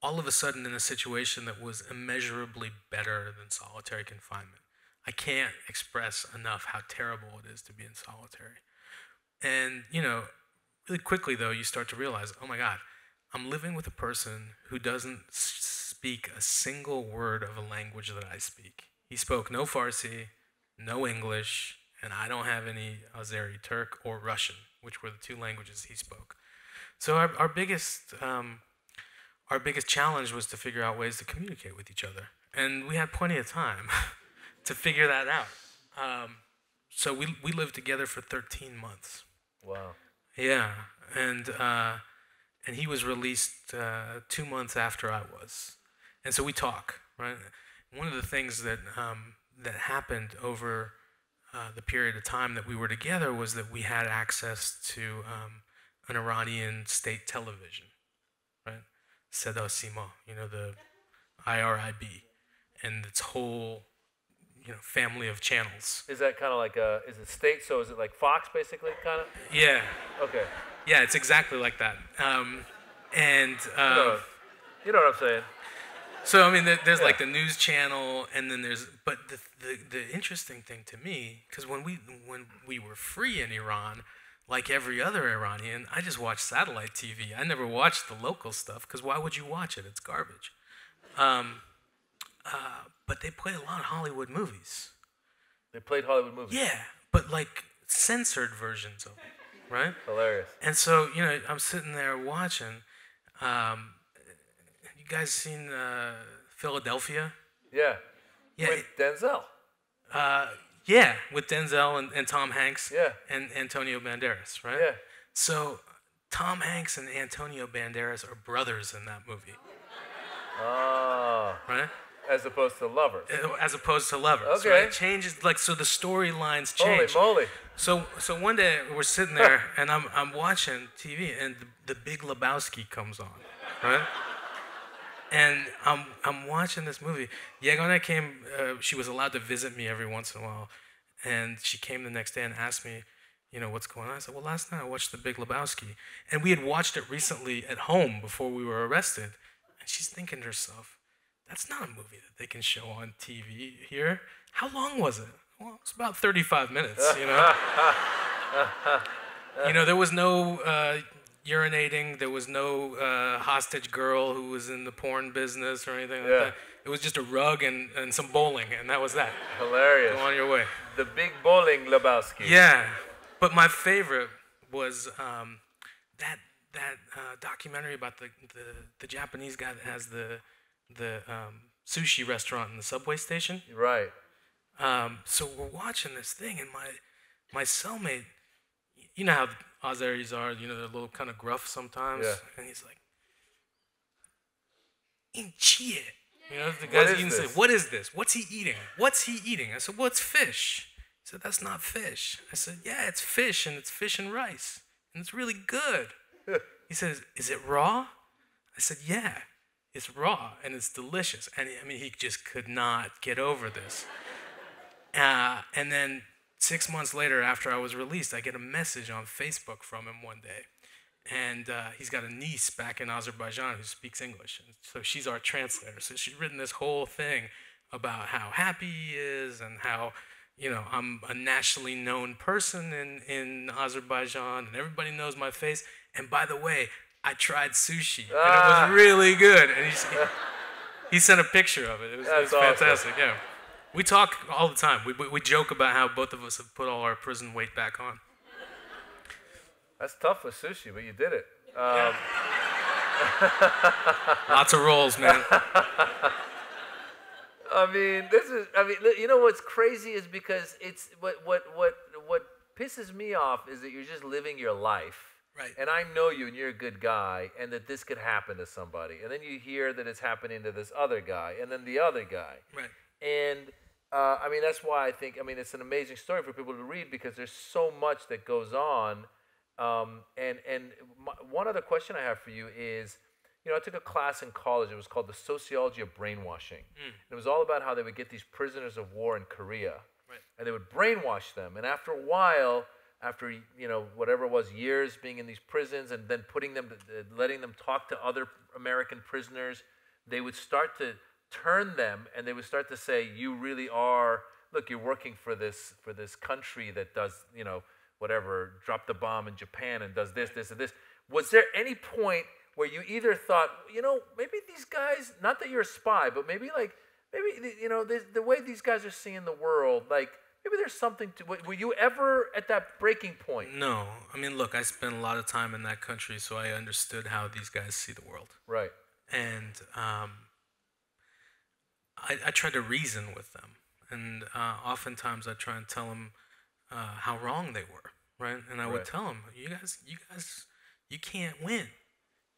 all of a sudden in a situation that was immeasurably better than solitary confinement. I can't express enough how terrible it is to be in solitary. And, you know, really quickly, though, you start to realize, oh, my God, I'm living with a person who doesn't speak a single word of a language that I speak. He spoke no Farsi, no English, and I don't have any Azeri Turk or Russian, which were the two languages he spoke. So our, our biggest um, our biggest challenge was to figure out ways to communicate with each other, and we had plenty of time to figure that out. Um, so we we lived together for thirteen months. Wow. Yeah, and uh, and he was released uh, two months after I was, and so we talk. Right. One of the things that um, that happened over uh, the period of time that we were together was that we had access to Um, an Iranian state television, right? Seda Sima, you know, the I R I B, and its whole, you know, family of channels. Is that kind of like a, is it state, so is it like Fox, basically, kind of? Yeah. Okay. Yeah, it's exactly like that. Um, and... Um, no, you know what I'm saying. So, I mean, there, there's yeah. like the news channel, and then there's, but the, the, the interesting thing to me, because when we, when we were free in Iran, like every other Iranian, I just watched satellite T V. I never watched the local stuff, because why would you watch it? It's garbage. Um, uh, but they play a lot of Hollywood movies. They played Hollywood movies? Yeah, but like censored versions of them, right? Hilarious. And so, you know, I'm sitting there watching. Um, you guys seen uh, Philadelphia? Yeah. Yeah. With it, Denzel. Uh, Yeah, with Denzel and, and Tom Hanks yeah. and Antonio Banderas, right? Yeah. So Tom Hanks and Antonio Banderas are brothers in that movie. Oh. Right? As opposed to lovers. As opposed to lovers, okay. right? It changes, like, so the storylines change. Holy moly. So, so one day we're sitting there and I'm, I'm watching T V and the, the Big Lebowski comes on, right? And I'm I'm watching this movie. Yeganeh came. Uh, she was allowed to visit me every once in a while, and she came the next day and asked me, you know, what's going on. I said, well, last night I watched The Big Lebowski, and we had watched it recently at home before we were arrested. And she's thinking to herself, that's not a movie that they can show on T V here. How long was it? Well, it's about thirty-five minutes. You know, you know, there was no. Uh, urinating, there was no uh, hostage girl who was in the porn business or anything like yeah. that. It was just a rug and, and some bowling, and that was that. Hilarious. Go on your way. The big bowling Lebowski. Yeah, but my favorite was um, that that uh, documentary about the, the the Japanese guy that has the the um, sushi restaurant in the subway station. Right. Um, so we're watching this thing, and my my cellmate, you know how Azeris are, you know, they're a little kind of gruff sometimes. Yeah. And he's like, Inchie. You know, the guy's eating, say, what is this? What's he eating? What's he eating? I said, well, it's fish. He said, that's not fish. I said, yeah, it's fish, and it's fish and rice, and it's really good. He says, is it raw? I said, yeah, it's raw, and it's delicious. And I mean, he just could not get over this. Uh, and then Six months later, after I was released, I get a message on Facebook from him one day. And uh, he's got a niece back in Azerbaijan who speaks English. And so she's our translator. So she's written this whole thing about how happy he is and how, you know, I'm a nationally known person in, in Azerbaijan and everybody knows my face. And by the way, I tried sushi ah. and it was really good. And he, he sent a picture of it. It was, it was fantastic, awesome. Yeah. We talk all the time. We, we we joke about how both of us have put all our prison weight back on. That's tough with sushi, but you did it. Um. Lots of rolls, man. I mean, this is. I mean, you know what's crazy is because it's what what what what pisses me off is that you're just living your life, Right. And I know you and you're a good guy and that this could happen to somebody. And then you hear that it's happening to this other guy and then the other guy. Right. And uh, I mean, that's why I think, I mean, it's an amazing story for people to read because there's so much that goes on. Um, and and my, one other question I have for you is, you know, I took a class in college. It was called The Sociology of Brainwashing. Mm. And it was all about how they would get these prisoners of war in Korea. Right. And they would brainwash them. And after a while, after, you know, whatever it was, years being in these prisons and then putting them, to, uh, letting them talk to other American prisoners, they would start to turn them and they would start to say, you really are, look, you're working for this, for this country that does, you know, whatever, drop the bomb in Japan and does this, this, and this. Was there any point where you either thought, you know, maybe these guys, not that you're a spy, but maybe like, maybe, you know, the, the way these guys are seeing the world, like, maybe there's something to, were you ever at that breaking point? No. I mean, look, I spent a lot of time in that country, so I understood how these guys see the world. Right. And um, I, I tried to reason with them. And uh, oftentimes I try and tell them uh, how wrong they were, right? And I right. would tell them, you guys, you guys, you can't win.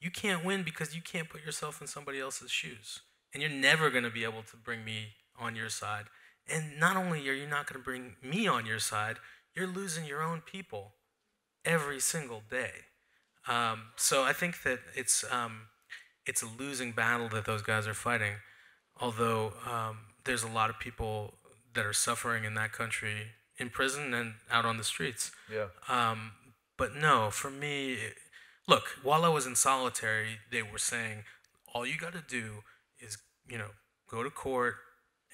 You can't win because you can't put yourself in somebody else's shoes. And you're never going to be able to bring me on your side. And not only are you not going to bring me on your side, you're losing your own people every single day. Um, so I think that it's um, it's a losing battle that those guys are fighting. Although um, there's a lot of people that are suffering in that country, in prison and out on the streets. Yeah. Um, but no, for me, look, while I was in solitary, they were saying, all you got to do is, you know, go to court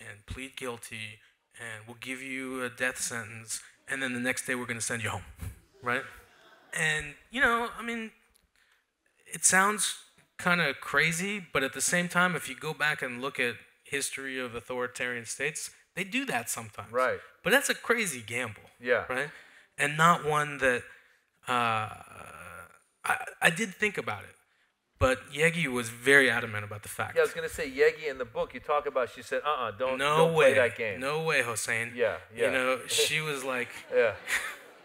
and plead guilty, and we'll give you a death sentence, and then the next day we're going to send you home, right? And, you know, I mean, it sounds kind of crazy, but at the same time, if you go back and look at history of authoritarian states, they do that sometimes. Right. But that's a crazy gamble. Yeah. Right? And not one that, uh, I, I did think about it. But Yegi was very adamant about the fact. Yeah, I was going to say, Yegi in the book, you talk about, she said, uh-uh, don't, no don't way. play that game. No way, Hossein. Yeah, yeah. You know, she was like... yeah,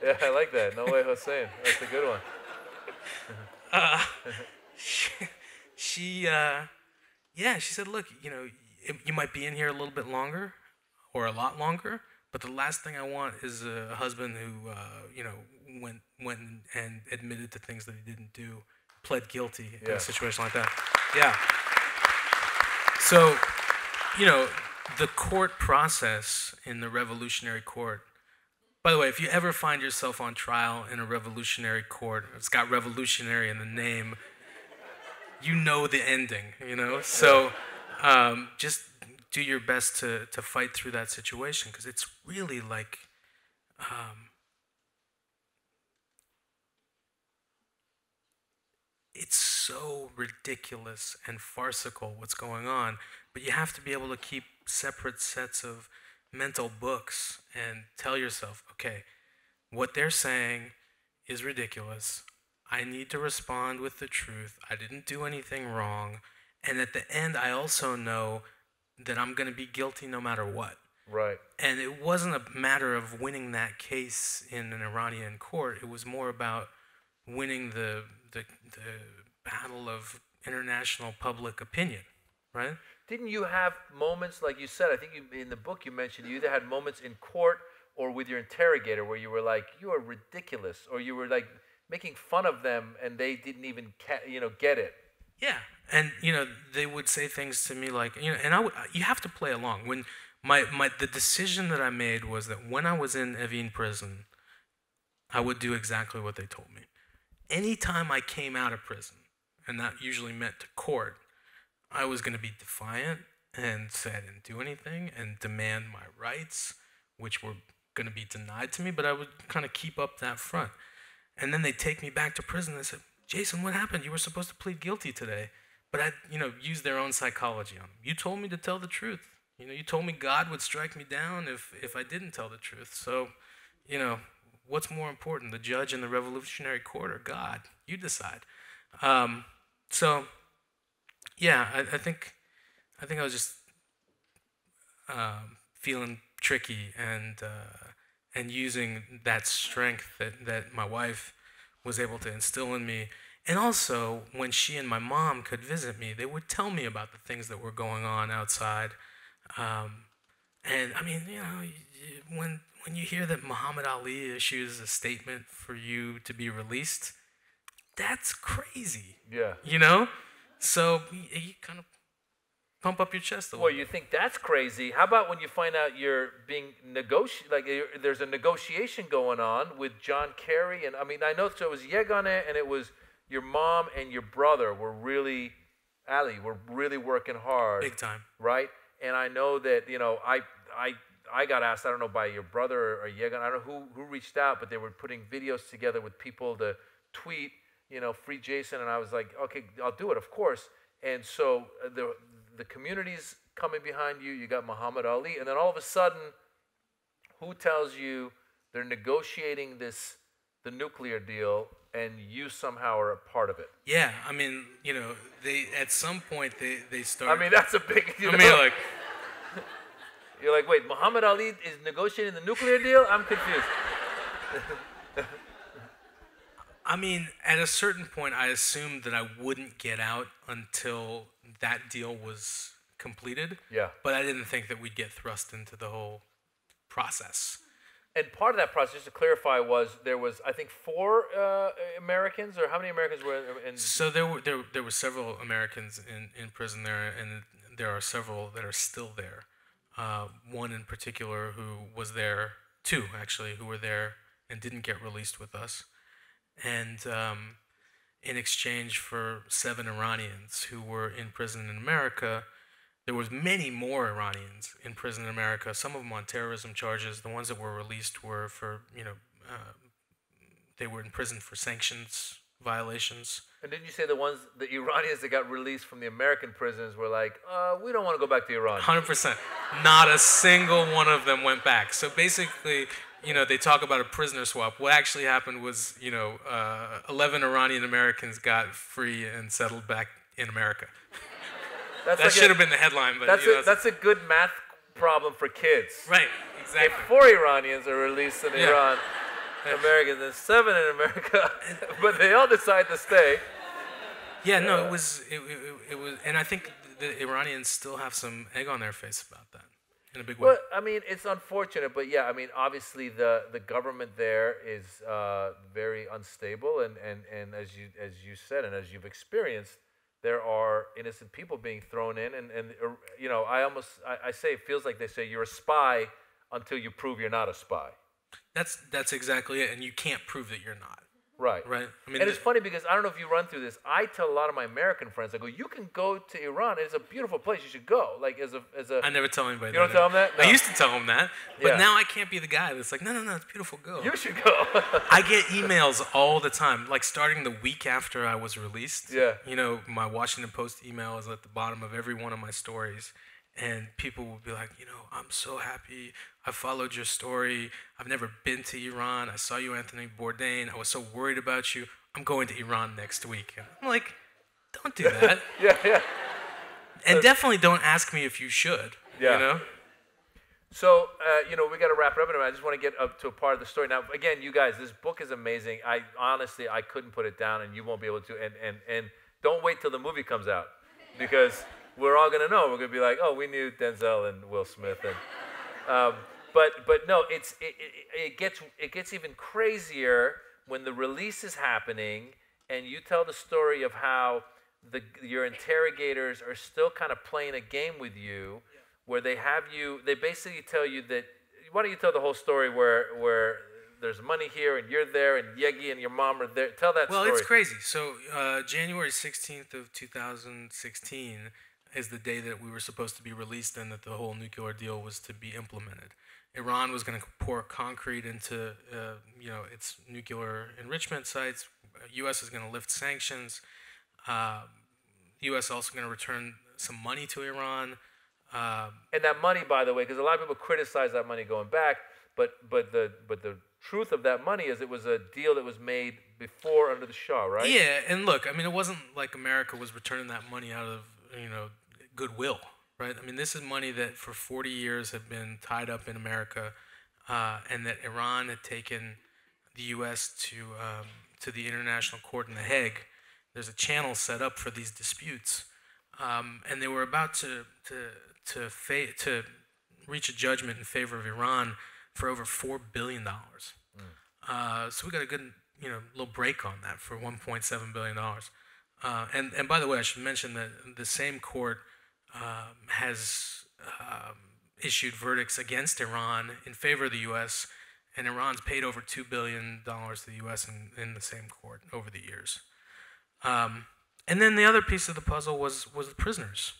yeah, I like that. No way, Hossein. That's a good one. uh, she, she uh, yeah, she said, look, you know, you might be in here a little bit longer or a lot longer, but the last thing I want is a husband who, uh, you know, went, went and admitted to things that he didn't do. Pled guilty in yeah. a situation like that. Yeah. So, you know, the court process in the Revolutionary Court, by the way, if you ever find yourself on trial in a Revolutionary Court, it's got revolutionary in the name, you know the ending, you know? So um, just do your best to, to fight through that situation because it's really like... Um, it's so ridiculous and farcical what's going on, but you have to be able to keep separate sets of mental books and tell yourself, okay, what they're saying is ridiculous. I need to respond with the truth. I didn't do anything wrong. And at the end, I also know that I'm going to be guilty no matter what. Right. And it wasn't a matter of winning that case in an Iranian court. It was more about winning the... The, the battle of international public opinion, right? Didn't you have moments, like you said, I think you, in the book you mentioned, you either had moments in court or with your interrogator where you were like, you are ridiculous, or you were like making fun of them and they didn't even ca- you know, get it. Yeah, and you know, they would say things to me like, you know, and I would, you have to play along. When my, my, the decision that I made was that when I was in Evin prison, I would do exactly what they told me. Anytime I came out of prison, and that usually meant to court, I was going to be defiant and say I didn't do anything and demand my rights, which were going to be denied to me, but I would kind of keep up that front. And then they take me back to prison and said, Jason, what happened? You were supposed to plead guilty today. But I, you know, used their own psychology on them. You told me to tell the truth. You know, you told me God would strike me down if, if I didn't tell the truth. So, you know... What's more important, the judge in the Revolutionary Court or God? You decide. Um, so, yeah, I, I think, I think I was just uh, feeling tricky and uh, and using that strength that that my wife was able to instill in me. And also, when she and my mom could visit me, they would tell me about the things that were going on outside. Um, and I mean, you know, when, when you hear that Muhammad Ali issues a statement for you to be released, that's crazy. Yeah. You know? So you, you kind of pump up your chest a little. Well, you think that's crazy. How about when you find out you're being negotiated, like there's a negotiation going on with John Kerry, and I mean, I know, so it was Yeganeh, and it was your mom and your brother were really, Ali, were really working hard. Big time. Right? And I know that, you know, I I, I got asked, I don't know, by your brother or, or Yeganeh, I don't know who, who reached out, but they were putting videos together with people to tweet, you know, free Jason, and I was like, okay, I'll do it, of course. And so the the community's coming behind you, you got Muhammad Ali, and then all of a sudden, who tells you they're negotiating this, the nuclear deal, and you somehow are a part of it? Yeah, I mean, you know, they at some point, they, they start... I mean, that's a big... You know, I mean, like... You're like, wait, Muhammad Ali is negotiating the nuclear deal? I'm confused. I mean, at a certain point, I assumed that I wouldn't get out until that deal was completed. Yeah. But I didn't think that we'd get thrust into the whole process. And part of that process, just to clarify, was there was, I think, four uh, Americans, or how many Americans were in? So there were there, there were several Americans in, in prison there, and there are several that are still there. Uh, one in particular who was there, two actually, who were there and didn't get released with us. And um, in exchange for seven Iranians who were in prison in America, there was many more Iranians in prison in America, some of them on terrorism charges. The ones that were released were for, you know, uh, they were in prison for sanctions violations. And didn't you say the ones, the Iranians that got released from the American prisons were like, uh, we don't want to go back to Iran? one hundred percent. Not a single one of them went back. So basically, you know, they talk about a prisoner swap. What actually happened was, you know, uh, eleven Iranian Americans got free and settled back in America. That's that like should a, have been the headline, but that's, you know, a, that's a good math problem for kids. Right, exactly. If four Iranians are released in yeah. Iran, yeah. Americans, there's seven in America, but they all decide to stay. Yeah, yeah. no, it was, it, it, it was, and I think the Iranians still have some egg on their face about that in a big way. Well, I mean, it's unfortunate, but yeah, I mean, obviously the the government there is uh, very unstable, and and and as you as you said, and as you've experienced. There are innocent people being thrown in, and, and uh, you know, I almost, I, I say, it feels like they say, you're a spy until you prove you're not a spy. That's, that's exactly it, and you can't prove that you're not. Right. Right. I mean, and it's funny because, I don't know if you run through this, I tell a lot of my American friends, I go, you can go to Iran, it's a beautiful place, you should go. Like, as a, as a... I never tell anybody that. You don't tell them that? No. I used to tell them that, but yeah. now I can't be the guy that's like, no, no, no, it's beautiful, go. You should go. I get emails all the time, like starting the week after I was released. Yeah. You know, my Washington Post email is at the bottom of every one of my stories. And people will be like, you know, I'm so happy. I followed your story. I've never been to Iran. I saw you, Anthony Bourdain. I was so worried about you. I'm going to Iran next week. And I'm like, don't do that. yeah, yeah. And uh, definitely don't ask me if you should, yeah. you know? So, uh, you know, we got to wrap it up. And I just want to get up to a part of the story. Now, again, you guys, this book is amazing. I honestly, I couldn't put it down, and you won't be able to. And, and, and don't wait till the movie comes out, because... we're all going to know. We're going to be like, oh, we knew Denzel and Will Smith. And, um, but, but no, it's, it, it, it, gets, it gets even crazier when the release is happening and you tell the story of how the, your interrogators are still kind of playing a game with you yeah. where they have you, they basically tell you that, why don't you tell the whole story where, where there's money here and you're there and Yegi and your mom are there. Tell that well, story. Well, it's crazy. So uh, January sixteenth of two thousand sixteen, is the day that we were supposed to be released and that the whole nuclear deal was to be implemented. Iran was going to pour concrete into uh, you know, its nuclear enrichment sites. U S is going to lift sanctions. Uh, U S also going to return some money to Iran. Uh, and that money, by the way, because a lot of people criticize that money going back, but but the but the truth of that money is it was a deal that was made before under the Shah, right? Yeah, and look, I mean, it wasn't like America was returning that money out of, you know, goodwill, right? I mean, this is money that for forty years had been tied up in America, uh, and that Iran had taken the U S to um, to the International Court in The Hague. There's a channel set up for these disputes. Um, and they were about to, to, to, fa to reach a judgment in favor of Iran for over four billion dollars. Mm. Uh, so we got a good you know, little break on that for one point seven billion dollars. Uh, and, and by the way, I should mention that the same court um, has um, issued verdicts against Iran in favor of the U S, and Iran's paid over two billion dollars to the U S in, in the same court over the years. Um, and then the other piece of the puzzle was, was the prisoners.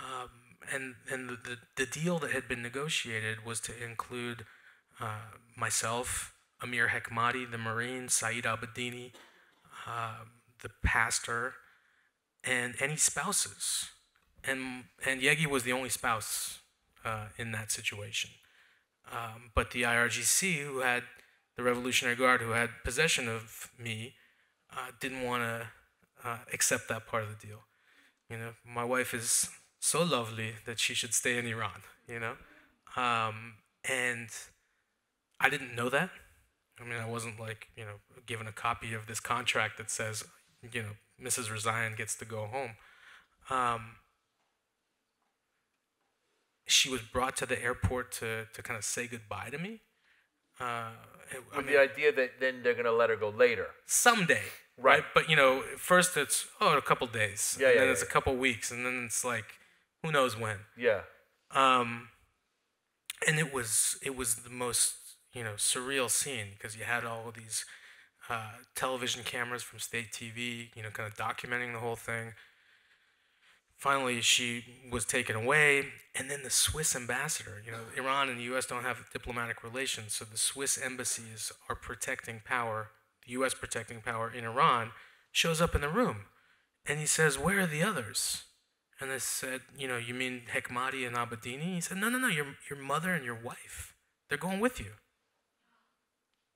Um, and and the, the, the deal that had been negotiated was to include uh, myself, Amir Hekmati, the Marine, Saeed Abedini, uh, the pastor, and any spouses. And, and Yegi was the only spouse uh, in that situation. Um, but the I R G C, who had the Revolutionary Guard, who had possession of me, uh, didn't want to uh, accept that part of the deal. You know, my wife is so lovely that she should stay in Iran. You know, um, and I didn't know that. I mean, I wasn't like you know given a copy of this contract that says you know Missus Rezaian gets to go home. Um, She was brought to the airport to, to kind of say goodbye to me. Uh, With I mean, the idea that then they're going to let her go later. Someday. Right. right? But, you know, first it's, oh, a couple days. Yeah, and yeah, then yeah, it's yeah. a couple weeks. And then it's like, who knows when. Yeah. Um, and it was, it was the most, you know, surreal scene because you had all of these uh, television cameras from state T V, you know, kind of documenting the whole thing. Finally, she was taken away, and then the Swiss ambassador, you know, Iran and the U S don't have diplomatic relations, so the Swiss embassies are protecting power, the U S protecting power in Iran, shows up in the room, and he says, where are the others? And they said, you know, you mean Hekmati and Abedini? He said, no, no, no, your, your mother and your wife, they're going with you.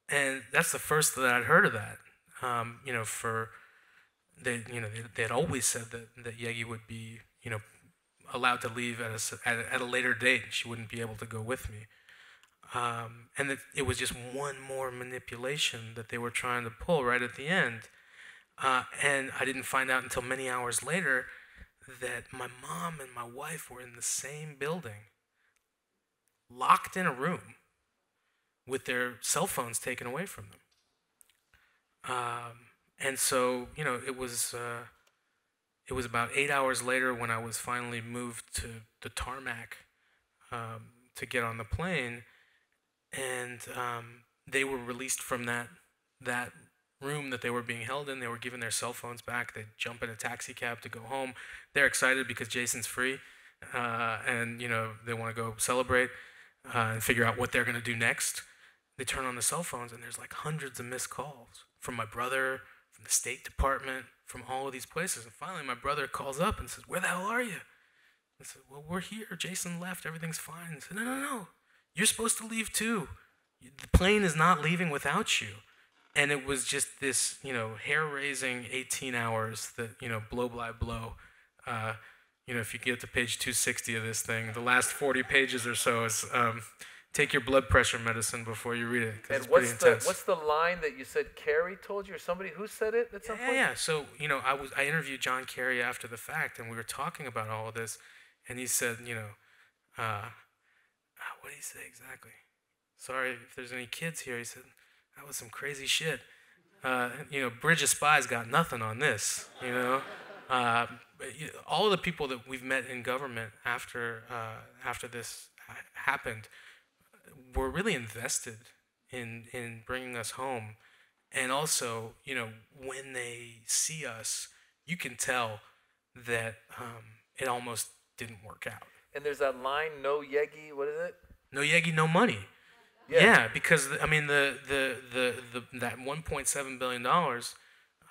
And that's the first that I'd heard of that, um, you know, for... They, you know, they, they had always said that, that Yegi would be, you know, allowed to leave at a, at a, at a later date. She wouldn't be able to go with me. Um, and that it was just one more manipulation that they were trying to pull right at the end. Uh, and I didn't find out until many hours later that my mom and my wife were in the same building, locked in a room with their cell phones taken away from them. Um, And so, you know, it was uh, it was about eight hours later when I was finally moved to the tarmac um, to get on the plane, and um, they were released from that that room that they were being held in. They were given their cell phones back. They jump in a taxi cab to go home. They're excited because Jason's free, uh, and you know they want to go celebrate uh, and figure out what they're going to do next. They turn on the cell phones, and there's like hundreds of missed calls from my brother, from the State Department, from all of these places. And finally, my brother calls up and says, where the hell are you? I said, well, we're here. Jason left. Everything's fine. He said, no, no, no. You're supposed to leave, too. The plane is not leaving without you. And it was just this, you know, hair-raising eighteen hours that, you know, blow by blow. Uh, you know, if you get to page two sixty of this thing, the last forty pages or so is... Um, Take your blood pressure medicine before you read it. And it's what's the what's the line that you said Kerry told you, or somebody who said it at some yeah, point? Yeah, yeah. So you know, I was I interviewed John Kerry after the fact, and we were talking about all of this, and he said, you know, uh, what did he say exactly? Sorry if there's any kids here. He said that was some crazy shit. Uh, you know, Bridge of Spies got nothing on this. You know, uh, all of the people that we've met in government after uh, after this happened. Were really invested in in bringing us home, and also, you know, when they see us, you can tell that um, it almost didn't work out. And there's that line, "No Yegi, what is it? No Yegi, no money." Yeah, yeah because I mean the the the, the that one point seven billion dollars,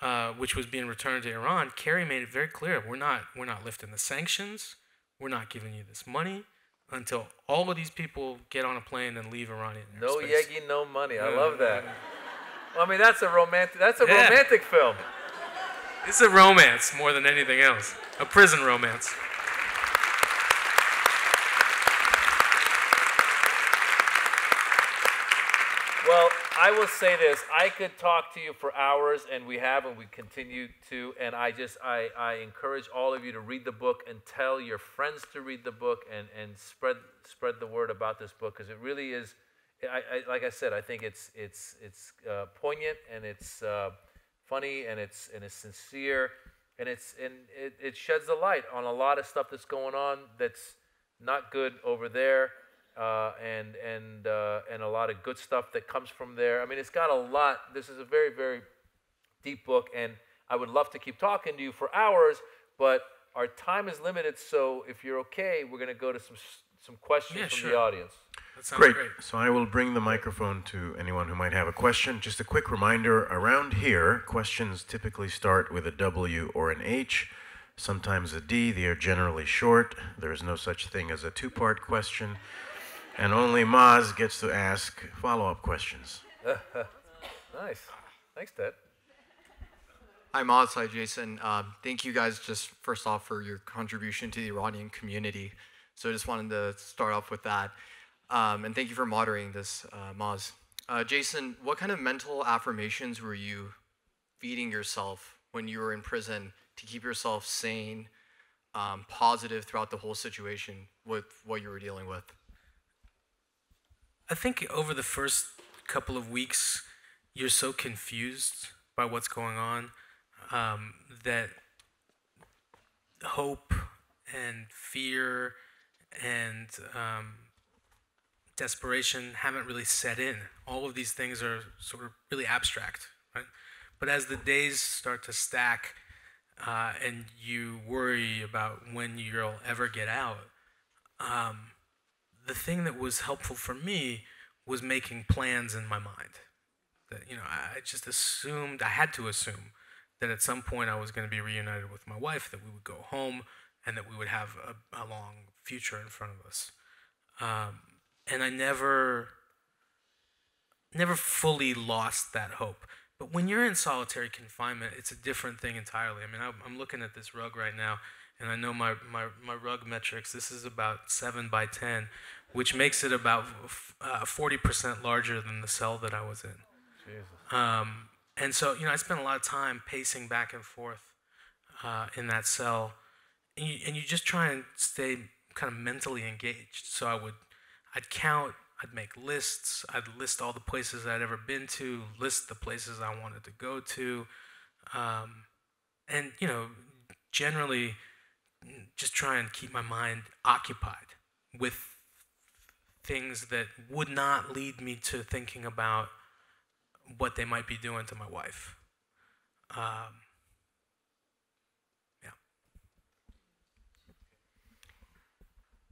uh, which was being returned to Iran, Kerry made it very clear: we're not we're not lifting the sanctions, we're not giving you this money. Until all of these people get on a plane and leave Iranian airspace. No Yegi, no money. I love that. Well, I mean, that's a romantic. That's a yeah. romantic film. It's a romance more than anything else. A prison romance. Well, I will say this. I could talk to you for hours, and we have, and we continue to. And I just, I, I encourage all of you to read the book and tell your friends to read the book and, and spread spread the word about this book, because it really is, I, I, like I said, I think it's it's it's uh, poignant, and it's uh, funny, and it's and it's sincere, and it's and it, it sheds a light on a lot of stuff that's going on that's not good over there. Uh, and and uh, and a lot of good stuff that comes from there. I mean, it's got a lot. This is a very, very deep book, and I would love to keep talking to you for hours, but our time is limited, so if you're okay, we're going to go to some some questions yeah, from sure. the audience. That sounds great. great. So I will bring the microphone to anyone who might have a question. Just a quick reminder, around here, questions typically start with a W or an H, sometimes a D. They are generally short. There is no such thing as a two-part question. And only Maz gets to ask follow-up questions. Nice. Thanks, Ted. Hi, Maz. Hi, Jason. Uh, thank you guys, just first off, for your contribution to the Iranian community. So I just wanted to start off with that. Um, and thank you for moderating this, uh, Maz. Uh, Jason, what kind of mental affirmations were you feeding yourself when you were in prison to keep yourself sane, um, positive throughout the whole situation with what you were dealing with? I think over the first couple of weeks, you're so confused by what's going on um, that hope and fear and um, desperation haven't really set in. All of these things are sort of really abstract, right? But as the days start to stack uh, and you worry about when you'll ever get out, um, the thing that was helpful for me was making plans in my mind. That, you know, I just assumed, I had to assume that at some point I was going to be reunited with my wife, that we would go home, and that we would have a, a long future in front of us. Um, and I never, never fully lost that hope. But when you're in solitary confinement, it's a different thing entirely. I mean, I, I'm looking at this rug right now, and I know my, my, my rug metrics, this is about seven by ten, which makes it about forty percent uh, larger than the cell that I was in. Jesus. Um, and so, you know, I spent a lot of time pacing back and forth uh, in that cell. And you, and you just try and stay kind of mentally engaged. So I would, I'd count, I'd make lists, I'd list all the places I'd ever been to, list the places I wanted to go to. Um, and, you know, generally, just try and keep my mind occupied with things that would not lead me to thinking about what they might be doing to my wife. Um, yeah.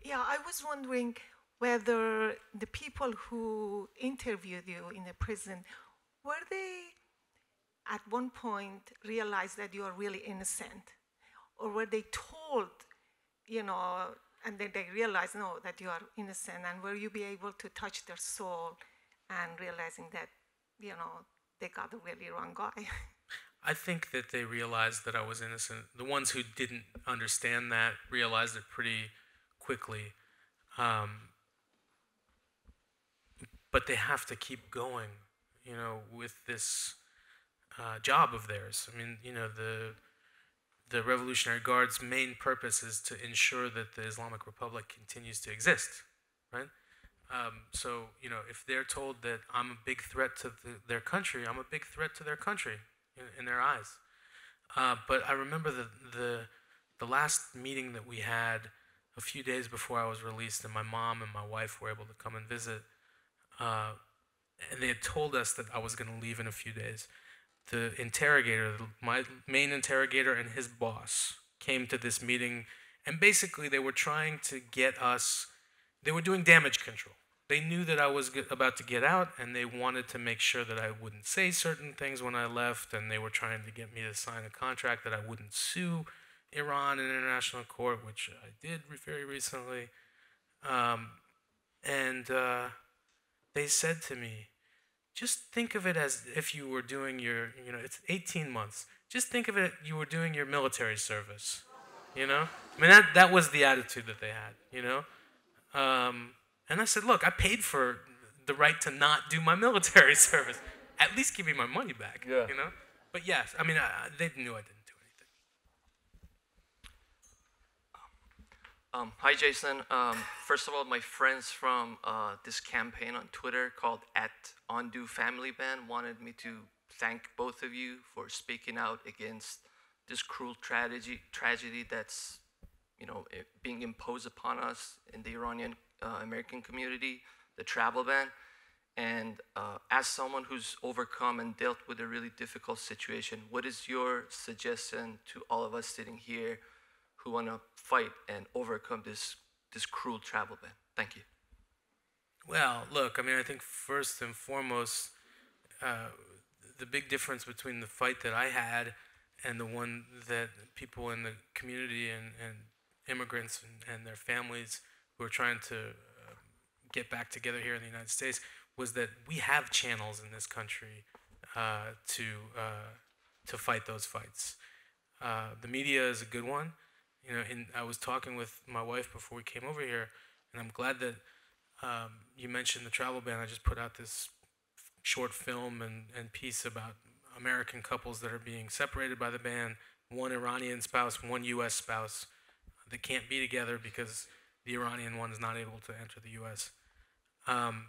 Yeah, I was wondering whether the people who interviewed you in the prison, were they at one point realized that you are really innocent? Or were they told, you know, and then they realized, no, that you are innocent, and will you be able to touch their soul and realizing that, you know, they got the really wrong guy? I think that they realized that I was innocent. The ones who didn't understand that realized it pretty quickly. Um, but they have to keep going, you know, with this uh, job of theirs. I mean, you know, the... The Revolutionary Guard's main purpose is to ensure that the Islamic Republic continues to exist, right? Um, so, you know, if they're told that I'm a big threat to the, their country, I'm a big threat to their country in, in their eyes. Uh, but I remember the, the, the last meeting that we had a few days before I was released, and my mom and my wife were able to come and visit, uh, and they had told us that I was going to leave in a few days. The interrogator, my main interrogator and his boss came to this meeting, and basically they were trying to get us, they were doing damage control. They knew that I was about to get out, and they wanted to make sure that I wouldn't say certain things when I left, and they were trying to get me to sign a contract that I wouldn't sue Iran in international court, which I did very recently. Um, and uh, they said to me, just think of it as if you were doing your, you know, it's eighteen months. Just think of it, you were doing your military service, you know? I mean, that, that was the attitude that they had, you know? Um, and I said, look, I paid for the right to not do my military service. At least give me my money back, yeah. you know? But yes, I mean, I, they knew I didn't do anything. Um, hi, Jason. Um, first of all, my friends from uh, this campaign on Twitter called at Undo Family Band wanted me to thank both of you for speaking out against this cruel tragedy, tragedy that's, you know, it being imposed upon us in the Iranian uh, American community, the travel ban. And uh, as someone who's overcome and dealt with a really difficult situation, what is your suggestion to all of us sitting here who want to fight and overcome this, this cruel travel ban? Thank you. Well, look, I mean, I think first and foremost, uh, the big difference between the fight that I had and the one that people in the community and, and immigrants and, and their families who are trying to uh, get back together here in the United States was that we have channels in this country uh, to uh, to fight those fights. Uh, the media is a good one, you know. And I was talking with my wife before we came over here, and I'm glad that um, you mentioned the travel ban. I just put out this short film and, and piece about American couples that are being separated by the ban. One Iranian spouse, one U S spouse. They can't be together because the Iranian one is not able to enter the U S. Um,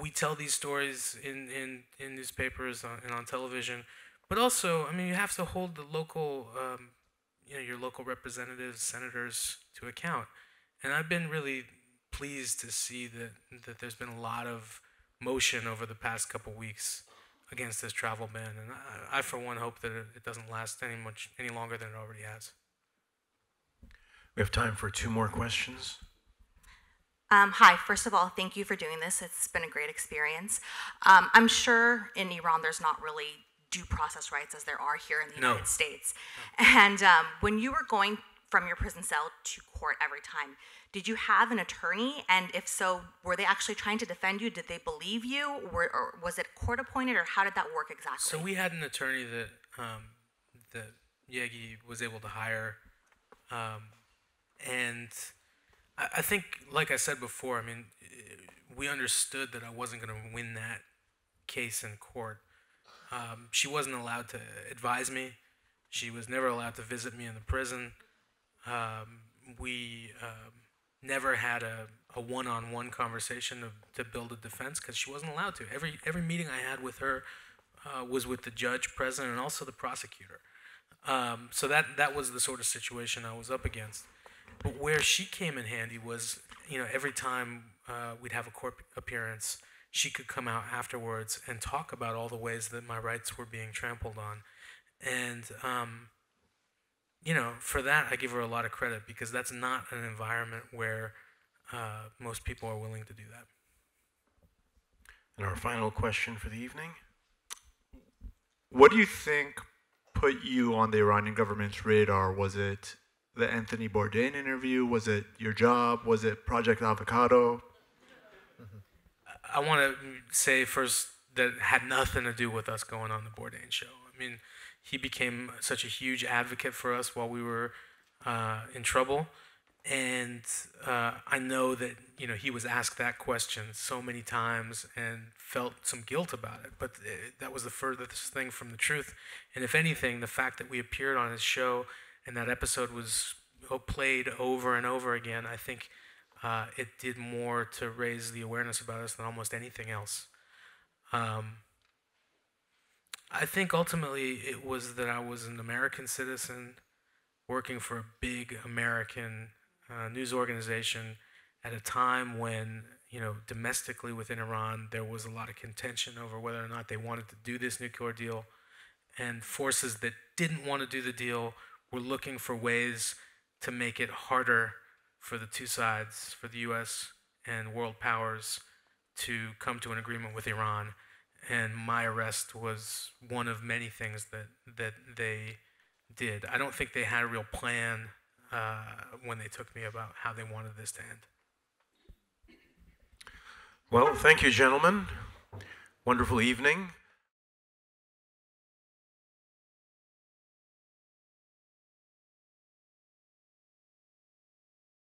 we tell these stories in, in, in newspapers on, and on television, but also, I mean, you have to hold the local, um, you know, your local representatives, senators to account. And I've been really pleased to see that, that there's been a lot of motion over the past couple weeks against this travel ban. And I, I for one, hope that it, it doesn't last any much, any longer than it already has. We have time for two more questions. Um, hi, first of all, thank you for doing this. It's been a great experience. Um, I'm sure in Iran there's not really due process rights as there are here in the United no. States. No. And um, when you were going from your prison cell to court every time, did you have an attorney? And if so, were they actually trying to defend you? Did they believe you? Or, or was it court appointed? Or how did that work exactly? So we had an attorney that, um, that Yegi was able to hire. Um, and... I think, like I said before, I mean, we understood that I wasn't going to win that case in court. Um, she wasn't allowed to advise me. She was never allowed to visit me in the prison. Um, we um, never had a, a one-on-one conversation to, to build a defense because she wasn't allowed to. Every, every meeting I had with her uh, was with the judge, president, and also the prosecutor. Um, so that, that was the sort of situation I was up against. But where she came in handy was, you know, every time uh, we'd have a court appearance, she could come out afterwards and talk about all the ways that my rights were being trampled on. And, um, you know, for that, I give her a lot of credit because that's not an environment where uh, most people are willing to do that. And our final question for the evening. What do you think put you on the Iranian government's radar? Was it the Anthony Bourdain interview? Was it your job? Was it Project Avocado? Mm-hmm. I want to say first that it had nothing to do with us going on the Bourdain show. I mean, he became such a huge advocate for us while we were uh, in trouble. And uh, I know that, you know, he was asked that question so many times and felt some guilt about it. But it, that was the furthest thing from the truth. And if anything, the fact that we appeared on his show and that episode was played over and over again, I think uh, it did more to raise the awareness about us than almost anything else. Um, I think ultimately it was that I was an American citizen working for a big American uh, news organization at a time when, you know, domestically within Iran, there was a lot of contention over whether or not they wanted to do this nuclear deal, and forces that didn't want to do the deal were looking for ways to make it harder for the two sides, for the U S and world powers, to come to an agreement with Iran. And my arrest was one of many things that, that they did. I don't think they had a real plan uh, when they took me about how they wanted this to end. Well, thank you, gentlemen. Wonderful evening.